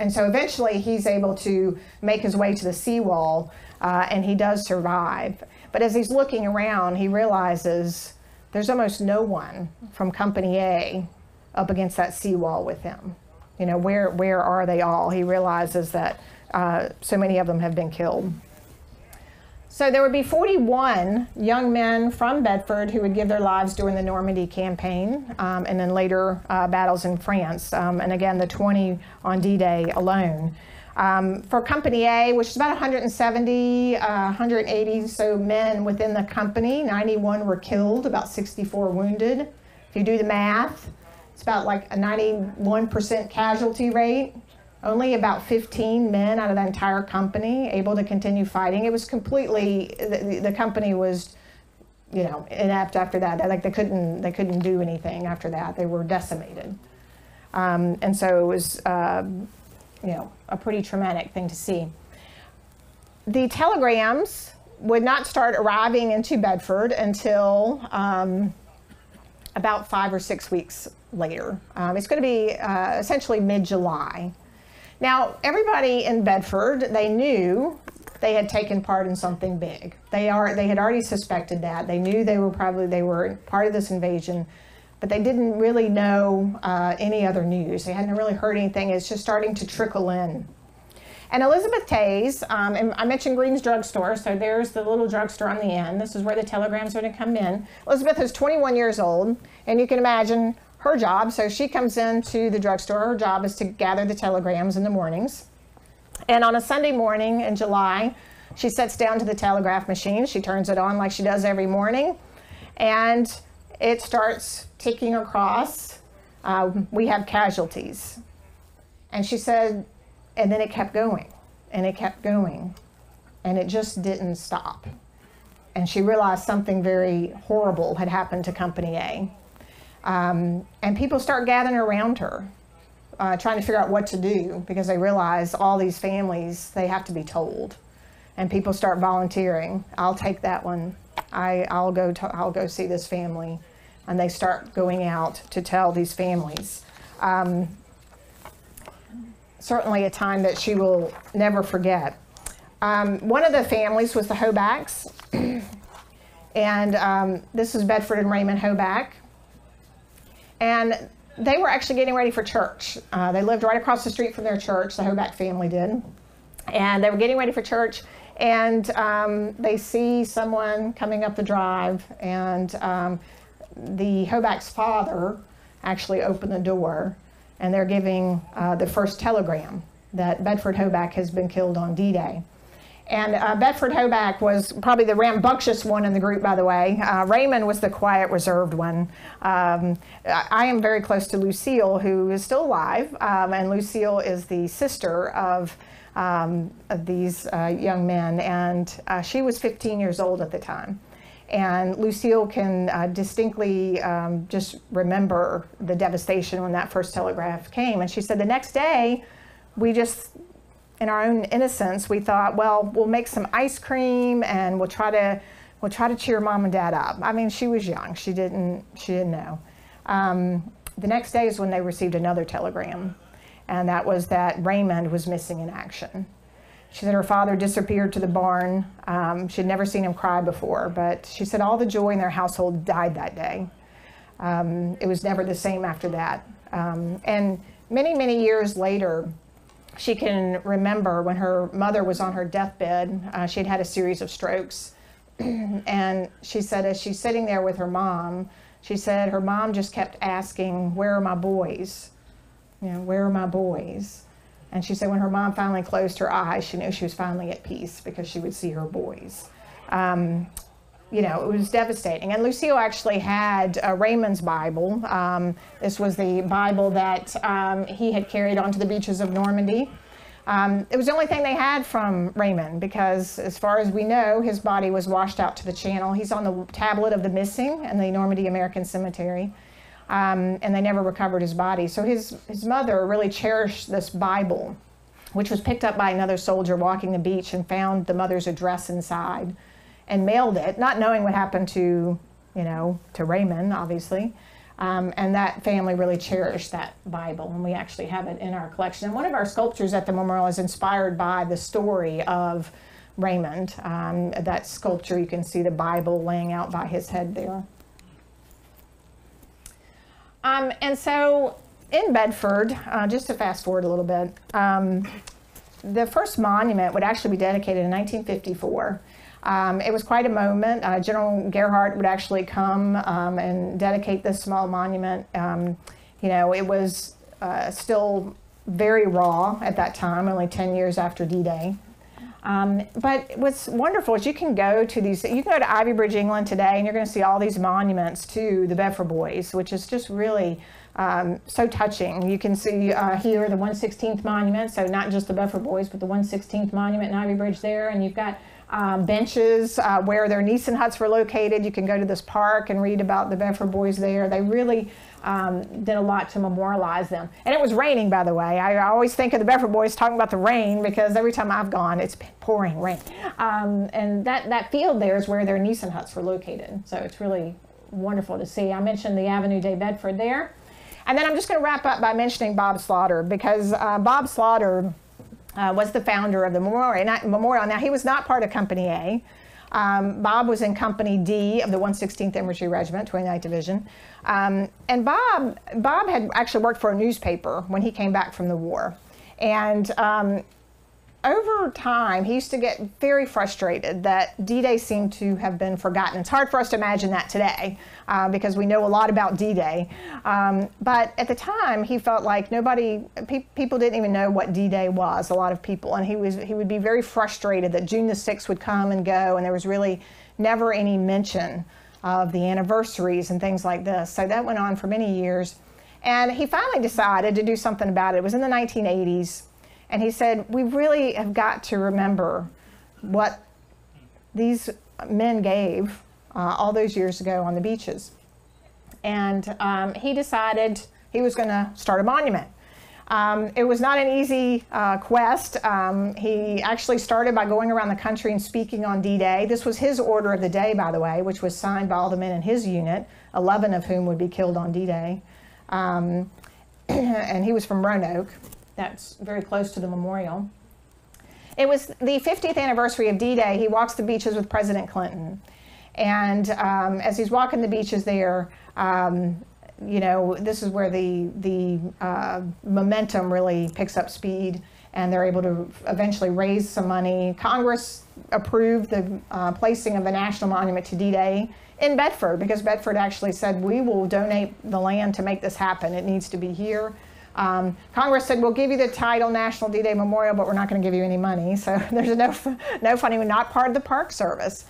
And so eventually he's able to make his way to the seawall, and he does survive. But as he's looking around, he realizes there's almost no one from Company A up against that seawall with him. You know, where are they all? He realizes that so many of them have been killed. So there would be 41 young men from Bedford who would give their lives during the Normandy campaign, and then later battles in France, and again the 20 on D-Day alone. For Company A, which is about 170, 180 so men within the company, 91 were killed, about 64 wounded. If you do the math, it's about like a 91% casualty rate. Only about 15 men out of the entire company able to continue fighting. It was completely, the company was, you know, inept after that. Like they couldn't do anything after that. They were decimated. And so it was, you know, a pretty traumatic thing to see. The telegrams would not start arriving into Bedford until about 5 or 6 weeks later. It's going to be essentially mid-July. Now, everybody in Bedford, they knew they had taken part in something big. They had already suspected that. They knew they were part of this invasion, but they didn't really know any other news. They hadn't really heard anything. It's just starting to trickle in. And Elizabeth Tays, and I mentioned Green's Drugstore, so there's the little drugstore on the end. This is where the telegrams are to come in. Elizabeth is 21 years old, and you can imagine her job. So she comes into the drugstore. Her job is to gather the telegrams in the mornings. And on a Sunday morning in July, she sits down to the telegraph machine. She turns it on like she does every morning, and it starts ticking across. We have casualties. And she said, and then it kept going, and it kept going, and it just didn't stop. And she realized something very horrible had happened to Company A. And people start gathering around her, trying to figure out what to do, because they realize all these families, they have to be told. And people start volunteering. I'll take that one. I'll go see this family. And they start going out to tell these families. Certainly a time that she will never forget. One of the families was the Hobacks. And this is Bedford and Raymond Hoback. And they were actually getting ready for church. They lived right across the street from their church, the Hoback family did. And they were getting ready for church, and they see someone coming up the drive, and the Hoback's father actually opened the door, and they're giving the first telegram that Bedford Hoback has been killed on D-Day. And Bedford Hoback was probably the rambunctious one in the group, by the way. Raymond was the quiet, reserved one. I am very close to Lucille, who is still alive, and Lucille is the sister of these young men, and she was 15 years old at the time. And Lucille can distinctly just remember the devastation when that first telegraph came. And she said, the next day, we just, in our own innocence, we thought, well, we'll make some ice cream and we'll try to cheer mom and dad up. I mean, she was young. She didn't know. The next day is when they received another telegram, and that was that Raymond was missing in action. She said her father disappeared to the barn. She'd never seen him cry before, but she said all the joy in their household died that day. It was never the same after that. And Many, many years later, she can remember when her mother was on her deathbed. She'd had a series of strokes. And she said, as she's sitting there with her mom, she said her mom just kept asking, where are my boys? You know, where are my boys? And she said when her mom finally closed her eyes, she knew she was finally at peace because she would see her boys. You know, it was devastating. And Lucille actually had Raymond's Bible. This was the Bible that he had carried onto the beaches of Normandy. It was the only thing they had from Raymond because, as far as we know, his body was washed out to the channel. He's on the tablet of the missing in the Normandy American Cemetery, and they never recovered his body. So his mother really cherished this Bible, which was picked up by another soldier walking the beach and found the mother's address inside and mailed it, not knowing what happened to, you know, to Raymond, obviously. And that family really cherished that Bible, and we actually have it in our collection. And one of our sculptures at the memorial is inspired by the story of Raymond. That sculpture, you can see the Bible laying out by his head there. And so in Bedford, just to fast forward a little bit, the first monument would actually be dedicated in 1954. It was quite a moment. General Gerhardt would actually come and dedicate this small monument. You know, it was still very raw at that time, only 10 years after D-Day. But what's wonderful is you can go to these, you can go to Ivybridge, England today, and you're going to see all these monuments to the Bedford Boys, which is just really so touching. You can see here the 116th Monument, so not just the Bedford Boys, but the 116th Monument in Ivybridge there, and you've got benches where their Nissen huts were located. You can go to this park and read about the Bedford Boys there. They really did a lot to memorialize them. And it was raining, by the way. I always think of the Bedford Boys talking about the rain because every time I've gone, it's been pouring rain. And that field there is where their Nissen huts were located. So it's really wonderful to see. I mentioned the Avenue de Bedford there. And then I'm just going to wrap up by mentioning Bob Slaughter, because Bob Slaughter was the founder of the memorial. Now, he was not part of Company A. Bob was in Company D of the 116th Infantry Regiment, 29th Division. And Bob had actually worked for a newspaper when he came back from the war. And over time, he used to get very frustrated that D-Day seemed to have been forgotten. It's hard for us to imagine that today because we know a lot about D-Day. But at the time, he felt like people didn't even know what D-Day was, a lot of people. And he would be very frustrated that June the 6th would come and go, and there was really never any mention of the anniversaries and things like this. So that went on for many years. And he finally decided to do something about it. It was in the 1980s. And he said, we really have got to remember what these men gave all those years ago on the beaches. And he decided he was going to start a monument. It was not an easy quest. He actually started by going around the country and speaking on D-Day. This was his order of the day, by the way, which was signed by all the men in his unit, 11 of whom would be killed on D-Day. And he was from Roanoke. That's very close to the memorial. It was the 50th anniversary of D-Day. He walks the beaches with President Clinton. And as he's walking the beaches there, you know, this is where the momentum really picks up speed, and they're able to eventually raise some money. Congress approved the placing of a national monument to D-Day in Bedford, because Bedford actually said, we will donate the land to make this happen. It needs to be here. Congress said, we'll give you the title National D-Day Memorial, but we're not going to give you any money. So there's no funding. We're not part of the Park Service.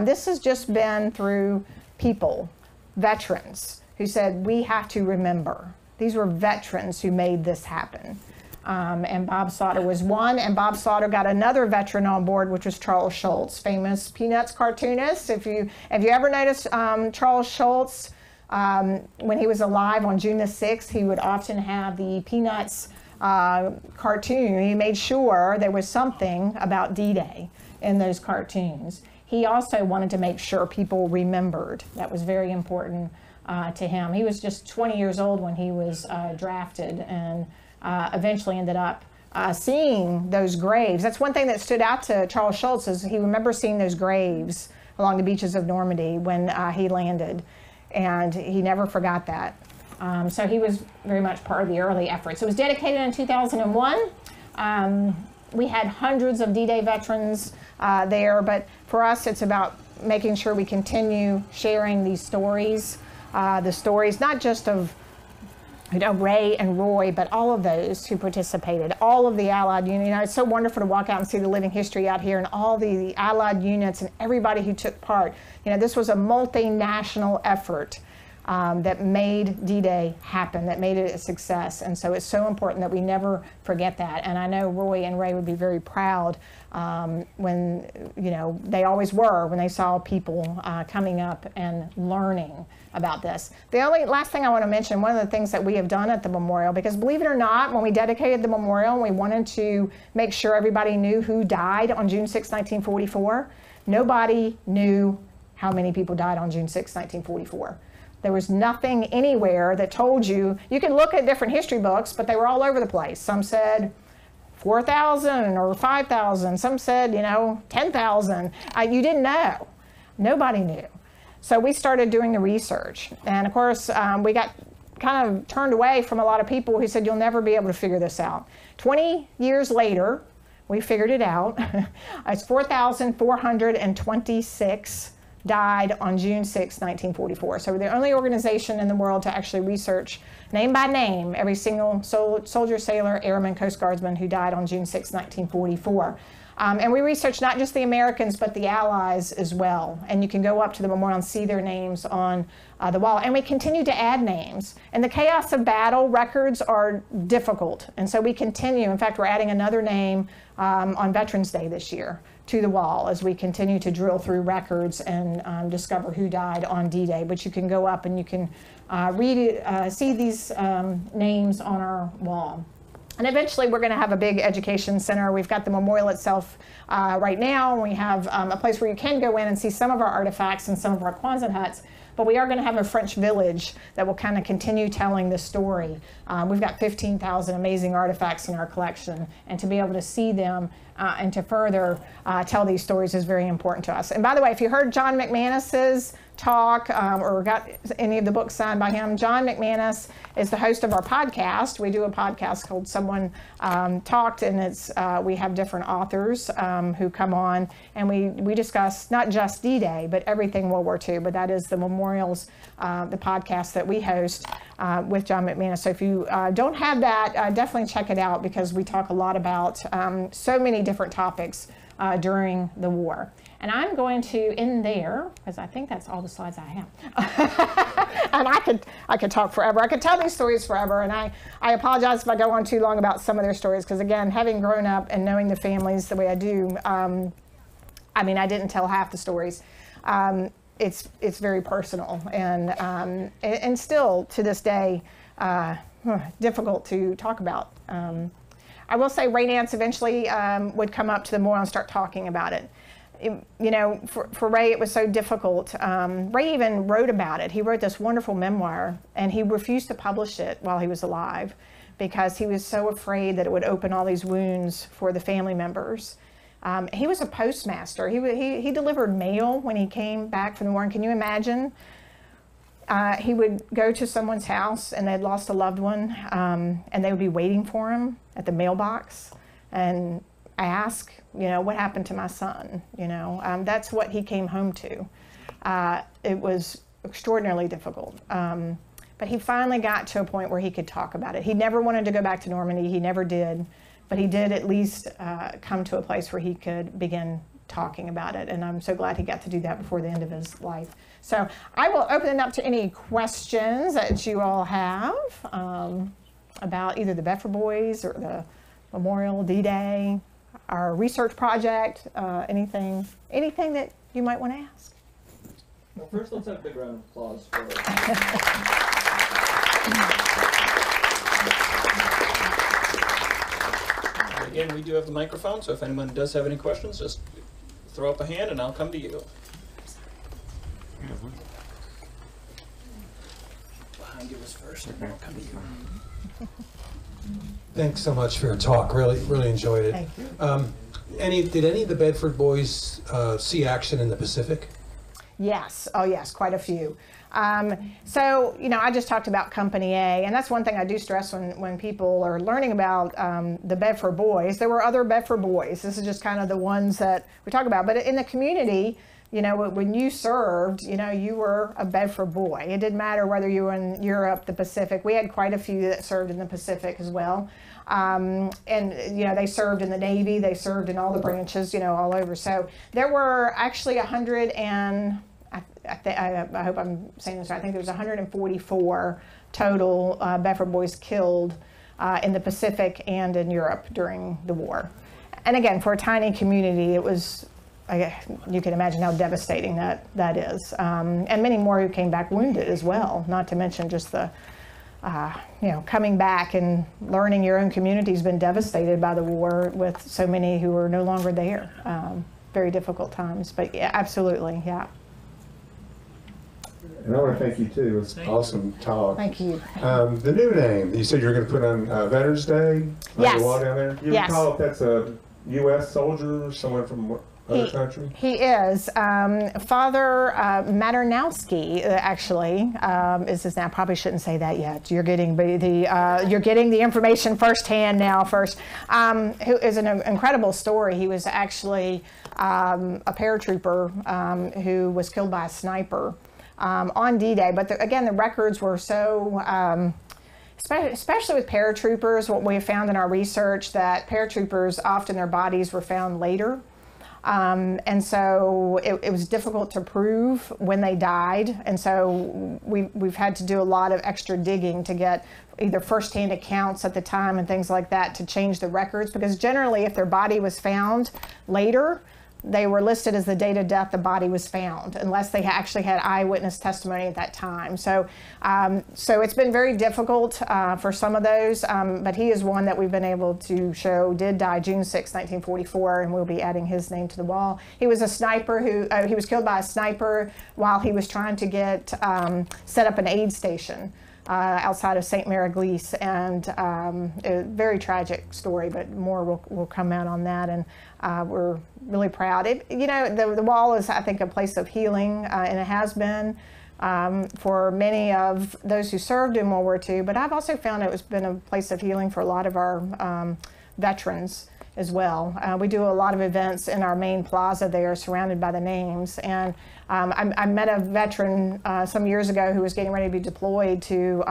This has just been through people, veterans, who said, we have to remember. These were veterans who made this happen. And Bob Slaughter was one, and Bob Slaughter got another veteran on board, which was Charles Schulz, famous Peanuts cartoonist. If you ever notice Charles Schulz, when he was alive on June the 6th, he would often have the Peanuts cartoon. He made sure there was something about D-Day in those cartoons. He also wanted to make sure people remembered. That was very important to him. He was just 20 years old when he was drafted, and eventually ended up seeing those graves. That's one thing that stood out to Charles Schulz, is he remembers seeing those graves along the beaches of Normandy when he landed. And he never forgot that. So he was very much part of the early efforts. It was dedicated in 2001. We had hundreds of D-Day veterans there, but for us it's about making sure we continue sharing these stories, not just of Ray and Roy, but all of those who participated, all of the Allied units. You know, it's so wonderful to walk out and see the living history out here and all the Allied units and everybody who took part. You know, this was a multinational effort that made D-Day happen, that made it a success. And so it's so important that we never forget that. And I know Roy and Ray would be very proud when, you know, they always were, when they saw people coming up and learning about this. The only last thing I want to mention, one of the things that we have done at the memorial, because believe it or not, when we dedicated the memorial, we wanted to make sure everybody knew who died on June 6, 1944. Nobody knew how many people died on June 6, 1944. There was nothing anywhere that told you. You can look at different history books, but they were all over the place. Some said 4,000 or 5,000. Some said, you know, 10,000. You didn't know. Nobody knew. So we started doing the research. And of course, we got kind of turned away from a lot of people who said, you'll never be able to figure this out. 20 years later, we figured it out. It's 4,426 died on June 6, 1944. So we're the only organization in the world to actually research, name by name, every single soldier, sailor, airman, Coast Guardsman who died on June 6, 1944. And we researched not just the Americans, but the Allies as well. And you can go up to the memorial and see their names on the wall. And we continue to add names. And the chaos of battle, records are difficult. And so we continue. In fact, we're adding another name on Veterans Day this year to the wall as we continue to drill through records and discover who died on D-Day. But you can go up and you can see these names on our wall. And eventually we're going to have a big education center. We've got the memorial itself right now. We have a place where you can go in and see some of our artifacts and some of our Quonset huts. But we are going to have a French village that will kind of continue telling the story. We've got 15,000 amazing artifacts in our collection. And to be able to see them and to further tell these stories is very important to us. And by the way, if you heard John McManus's talk or got any of the books signed by him, John McManus is the host of our podcast. We do a podcast called Someone Talked, and it's we have different authors who come on, and we discuss not just D-Day, but everything World War II, but that is the memorials, the podcast that we host with John McManus. So if you don't have that, definitely check it out, because we talk a lot about so many different topics during the war. And I'm going to end there, because I think that's all the slides I have. And I could talk forever. I could tell these stories forever. And I apologize if I go on too long about some of their stories, because again, having grown up and knowing the families the way I do, I mean, I didn't tell half the stories. It's very personal, and still to this day, difficult to talk about. I will say Ray Nance eventually would come up to the memorial and start talking about it. You know, for Ray, it was so difficult. Ray even wrote about it. He wrote this wonderful memoir, and he refused to publish it while he was alive because he was so afraid that it would open all these wounds for the family members. He was a postmaster. He delivered mail when he came back from the war. And can you imagine? He would go to someone's house, and they'd lost a loved one, and they would be waiting for him at the mailbox, and ask, you know, what happened to my son? You know, that's what he came home to. It was extraordinarily difficult. But he finally got to a point where he could talk about it. He never wanted to go back to Normandy. He never did. But he did at least come to a place where he could begin talking about it. And I'm so glad he got to do that before the end of his life. So I will open it up to any questions that you all have about either the Bedford Boys or the Memorial, D-Day, our research project, anything that you might want to ask. Well, first let's have a big round of applause for Again, we do have the microphone, so if anyone does have any questions, just throw up a hand and I'll come to you. Behind you is first, and I'll come to you. Thanks so much for your talk. Really enjoyed it. Thank you. Did any of the Bedford Boys see action in the Pacific? Yes. Oh, yes. Quite a few. So, you know, I just talked about Company A, and that's one thing I do stress when people are learning about the Bedford Boys. There were other Bedford Boys. This is just kind of the ones that we talk about. But in the community, you know, when you served, you know, you were a Bedford boy. It didn't matter whether you were in Europe, the Pacific. We had quite a few that served in the Pacific as well. And, you know, they served in the Navy. They served in all the branches, you know, all over. So there were actually 100 and, I hope I'm saying this right, I think there was 144 total Bedford boys killed in the Pacific and in Europe during the war. And again, for a tiny community, it was... you can imagine how devastating that is. And many more who came back wounded as well, not to mention just the, you know, coming back and learning your own community's been devastated by the war with so many who were no longer there. Very difficult times, but yeah, absolutely, yeah. And I want to thank you too. It was an awesome talk. Thank you. The new name, you said you were going to put on Veterans Day? Yes. The wall down there? You yes. recall if that's a U.S. soldier or someone from... He is. Father Maternowski, actually, is his name. I probably shouldn't say that yet. You're getting the information firsthand now. Who is an incredible story. He was actually a paratrooper who was killed by a sniper on D-Day. But again, the records were so. Especially with paratroopers, what we have found in our research that paratroopers often their bodies were found later. And so it was difficult to prove when they died. And so we've had to do a lot of extra digging to get either firsthand accounts at the time and things like that to change the records. Because generally, if their body was found later, they were listed as the date of death the body was found, unless they actually had eyewitness testimony at that time. So so it's been very difficult for some of those, but he is one that we've been able to show did die June 6, 1944, and we'll be adding his name to the wall. He was a sniper who, he was killed by a sniper while he was trying to get, set up an aid station outside of St. Mary Gleese, and a very tragic story, but more will come out on that. And we're really proud. You know, the wall is, I think, a place of healing, and it has been for many of those who served in World War II. But I've also found it has been a place of healing for a lot of our veterans as well. We do a lot of events in our main plaza there, surrounded by the names. And I met a veteran some years ago who was getting ready to be deployed to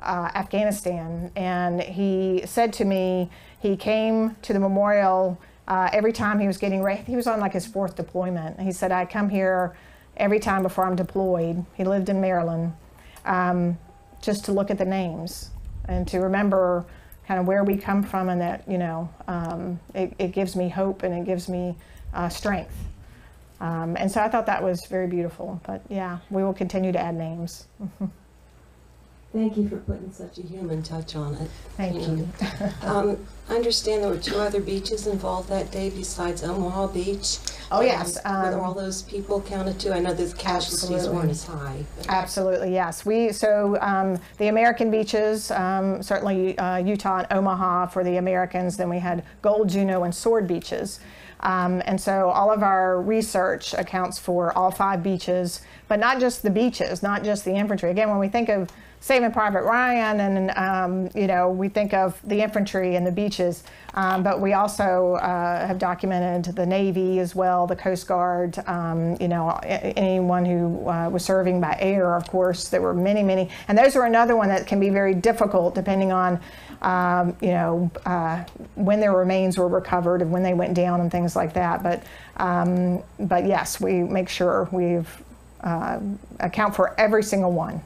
Afghanistan. And he said to me, he came to the memorial every time he was getting ready. He was on like his 4th deployment. He said, I come here every time before I'm deployed. He lived in Maryland, just to look at the names and to remember kind of where we come from, and that, you know, it gives me hope and it gives me strength. And so I thought that was very beautiful. But yeah, we will continue to add names. Thank you for putting such a human touch on it. Thank you. I understand there were 2 other beaches involved that day besides Omaha Beach. Oh, yes. Were all those people counted too? I know the casualties weren't as high. Absolutely, yes. So the American beaches, certainly Utah and Omaha for the Americans. Then we had Gold, Juno, and Sword beaches. And so all of our research accounts for all 5 beaches, but not just the beaches, not just the infantry. Again, when we think of Saving Private Ryan, and you know, we think of the infantry and the beaches, but we also have documented the Navy as well, the Coast Guard, you know, anyone who was serving by air, of course. There were many, many, and those are another one that can be very difficult depending on, you know, when their remains were recovered and when they went down and things like that. But yes, we make sure we account for every single one.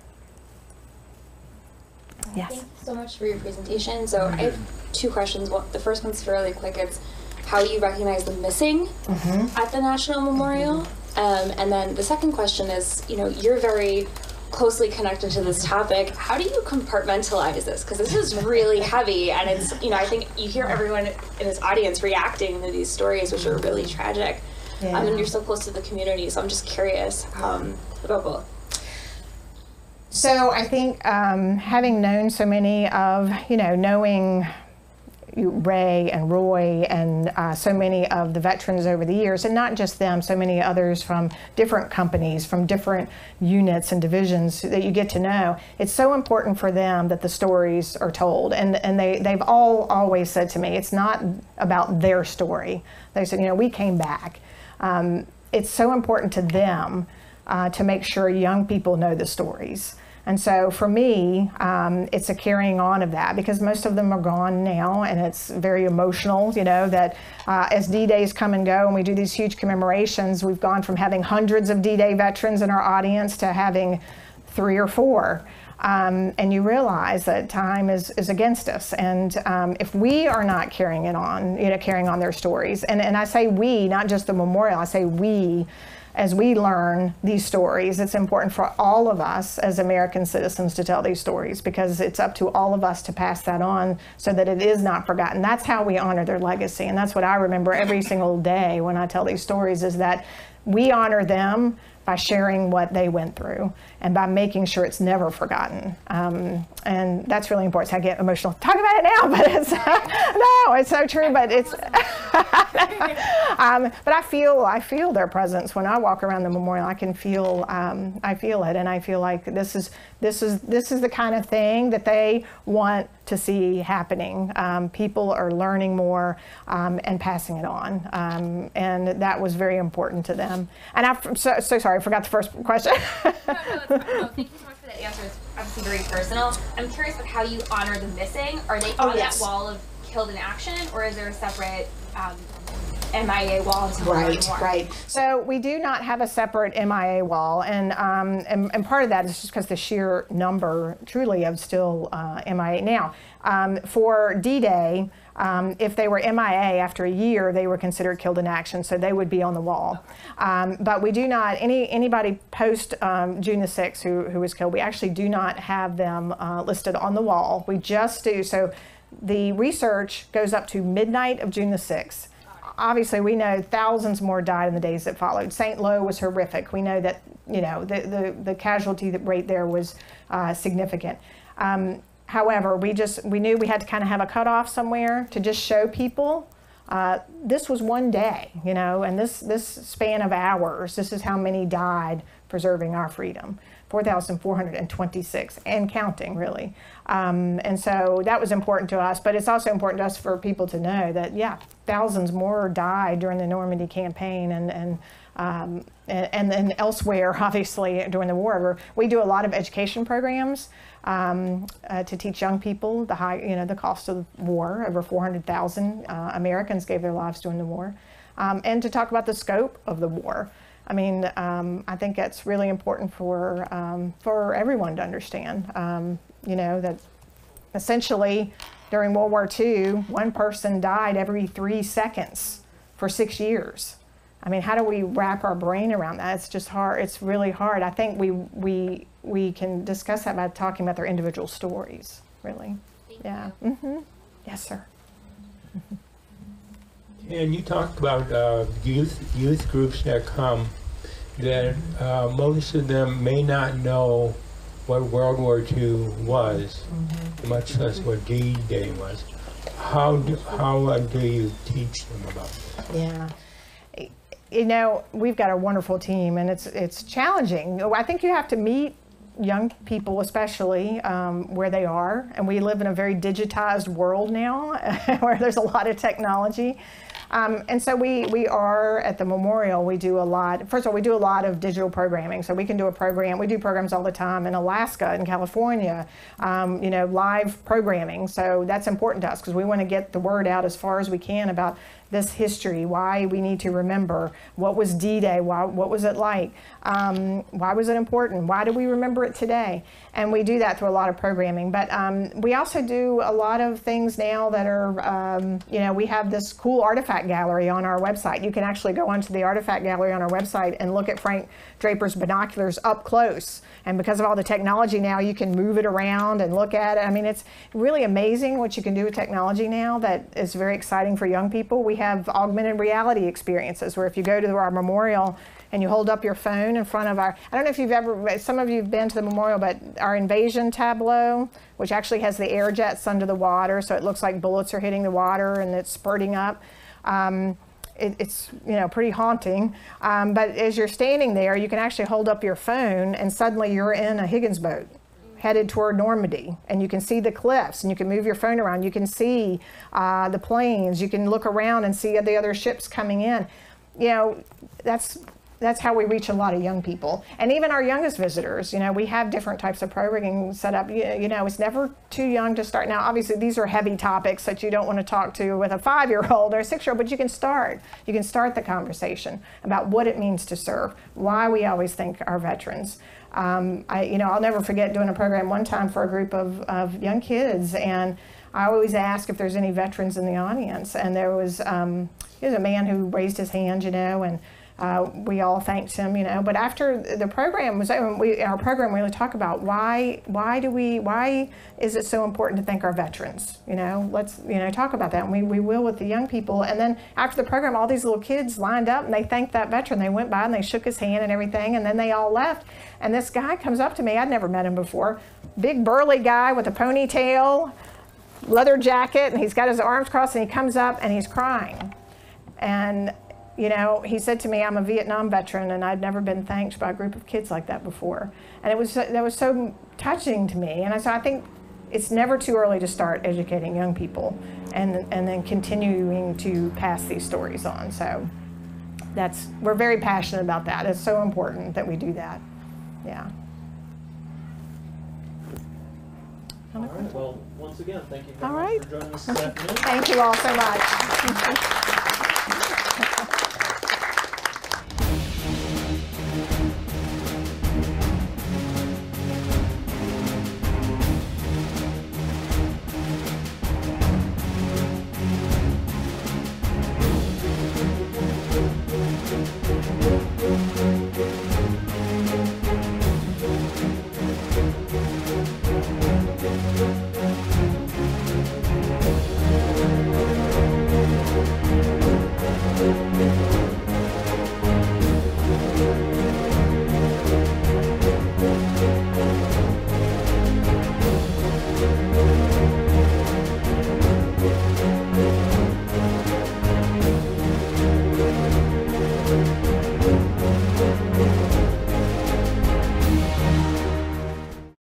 Yes. Thank you so much for your presentation. So I have 2 questions. Well, the first one's fairly quick. It's how you recognize the missing at the National Memorial. And then the second question is, you know, you're very closely connected to this topic. How do you compartmentalize this? Because this is really heavy, and it's, you know, I think you hear everyone in this audience reacting to these stories, which are really tragic. Yeah. And you're so close to the community, so I'm just curious about both. So I think having known so many of, you know, knowing Ray and Roy and so many of the veterans over the years, and not just them, so many others from different companies, from different units and divisions that you get to know. It's so important for them that the stories are told, and they've all always said to me, it's not about their story. They said, you know, we came back. It's so important to them to make sure young people know the stories. And so for me, it's a carrying on of that, because most of them are gone now, and it's very emotional, you know, that as D-Days come and go and we do these huge commemorations, we've gone from having hundreds of D-Day veterans in our audience to having 3 or 4. And you realize that time is against us. And if we are not carrying it on, you know, carrying on their stories, and I say we, not just the memorial, I say we, as we learn these stories, it's important for all of us as American citizens to tell these stories, because it's up to all of us to pass that on so that it is not forgotten. That's how we honor their legacy. And that's what I remember every single day when I tell these stories, is that we honor them by sharing what they went through and by making sure it's never forgotten. And that's really important. So I get emotional talking about it now, but it's, no, it's so true, but it's, but I feel their presence when I walk around the memorial. I can feel, I feel it. And I feel like this is the kind of thing that they want to see happening. People are learning more and passing it on. And that was very important to them. And I'm so sorry, I forgot the first question. No, thank you so much for that answer. It's obviously very personal. I'm curious about how you honor the missing. Are they on that wall of killed in action, or is there a separate MIA wall? Right. So we do not have a separate MIA wall, and part of that is just because the sheer number, truly, of still MIA now. For D-Day, if they were MIA after a year, they were considered killed in action, so they would be on the wall. But we do not, anybody post June the 6th who was killed, we actually do not have them listed on the wall. We just do, so the research goes up to midnight of June the 6th. Obviously, we know thousands more died in the days that followed. St. Lo was horrific. We know that, you know, the casualty rate there was significant. However, we knew we had to kind of have a cutoff somewhere to just show people this was one day, you know, and this span of hours, this is how many died preserving our freedom. 4,426 and counting, really. And so that was important to us, but it's also important to us for people to know that, yeah, thousands more died during the Normandy campaign and then elsewhere, obviously, during the war. We do a lot of education programs to teach young people the high, you know, the cost of the war. Over 400,000 Americans gave their lives during the war, and to talk about the scope of the war. I mean, I think that's really important for everyone to understand, you know, that essentially during World War II, one person died every 3 seconds for 6 years. I mean, how do we wrap our brain around that? It's just hard. It's really hard. I think we can discuss that by talking about their individual stories, really. Yeah. Mm-hmm. Yes, sir. Mm-hmm. And you talked about youth groups that come, that most of them may not know what World War II was, mm-hmm. much less what D-Day was. How do you teach them about this? Yeah. You know, we've got a wonderful team, and it's challenging. I think you have to meet young people, especially where they are, and we live in a very digitized world now where there's a lot of technology. And so we are, at the memorial, we do a lot, first of all, we do a lot of digital programming. So we can do a program, we do programs all the time in Alaska and California, you know, live programming. So that's important to us because we want to get the word out as far as we can about this history, why we need to remember, what was D-Day, what was it like, why was it important, why do we remember it today? And we do that through a lot of programming. But we also do a lot of things now that are, you know, we have this cool artifact gallery on our website. You can actually go onto the artifact gallery on our website and look at Frank Draper's binoculars up close. And because of all the technology now, you can move it around and look at it. I mean, it's really amazing what you can do with technology now that is very exciting for young people. We have augmented reality experiences where if you go to our memorial, and you hold up your phone in front of our, I don't know if you've ever, some of you have been to the memorial, but our invasion tableau, which actually has the air jets under the water, so it looks like bullets are hitting the water and it's spurting up. It's you know, pretty haunting, but as you're standing there, you can actually hold up your phone and suddenly you're in a Higgins boat headed toward Normandy, and you can see the cliffs, and you can move your phone around, you can see the planes, you can look around and see the other ships coming in. You know, that's how we reach a lot of young people, and even our youngest visitors. You know, we have different types of programming set up. You know, it's never too young to start. Now, obviously, these are heavy topics that you don't want to talk to with a 5-year-old or a 6-year-old, but you can start. You can start the conversation about what it means to serve, why we always thank our veterans. You know, I'll never forget doing a program one time for a group of young kids, and I always ask if there's any veterans in the audience, and there was a man who raised his hand, you know, and we all thanked him, you know. But after the program was over, our program really talked about why is it so important to thank our veterans? You know, let's, you know, talk about that, and we will with the young people. And then after the program, all these little kids lined up and they thanked that veteran. They went by and they shook his hand and everything, and then they all left. And this guy comes up to me, I'd never met him before, big burly guy with a ponytail, leather jacket, and he's got his arms crossed, and he comes up and he's crying. And you know, he said to me, I'm a Vietnam veteran, and I'd never been thanked by a group of kids like that before. And that was so touching to me. And so I think it's never too early to start educating young people and then continuing to pass these stories on. So that's, we're very passionate about that. It's so important that we do that. Yeah. All right. Well, once again, thank you very much for joining us this afternoon. Thank you all so much.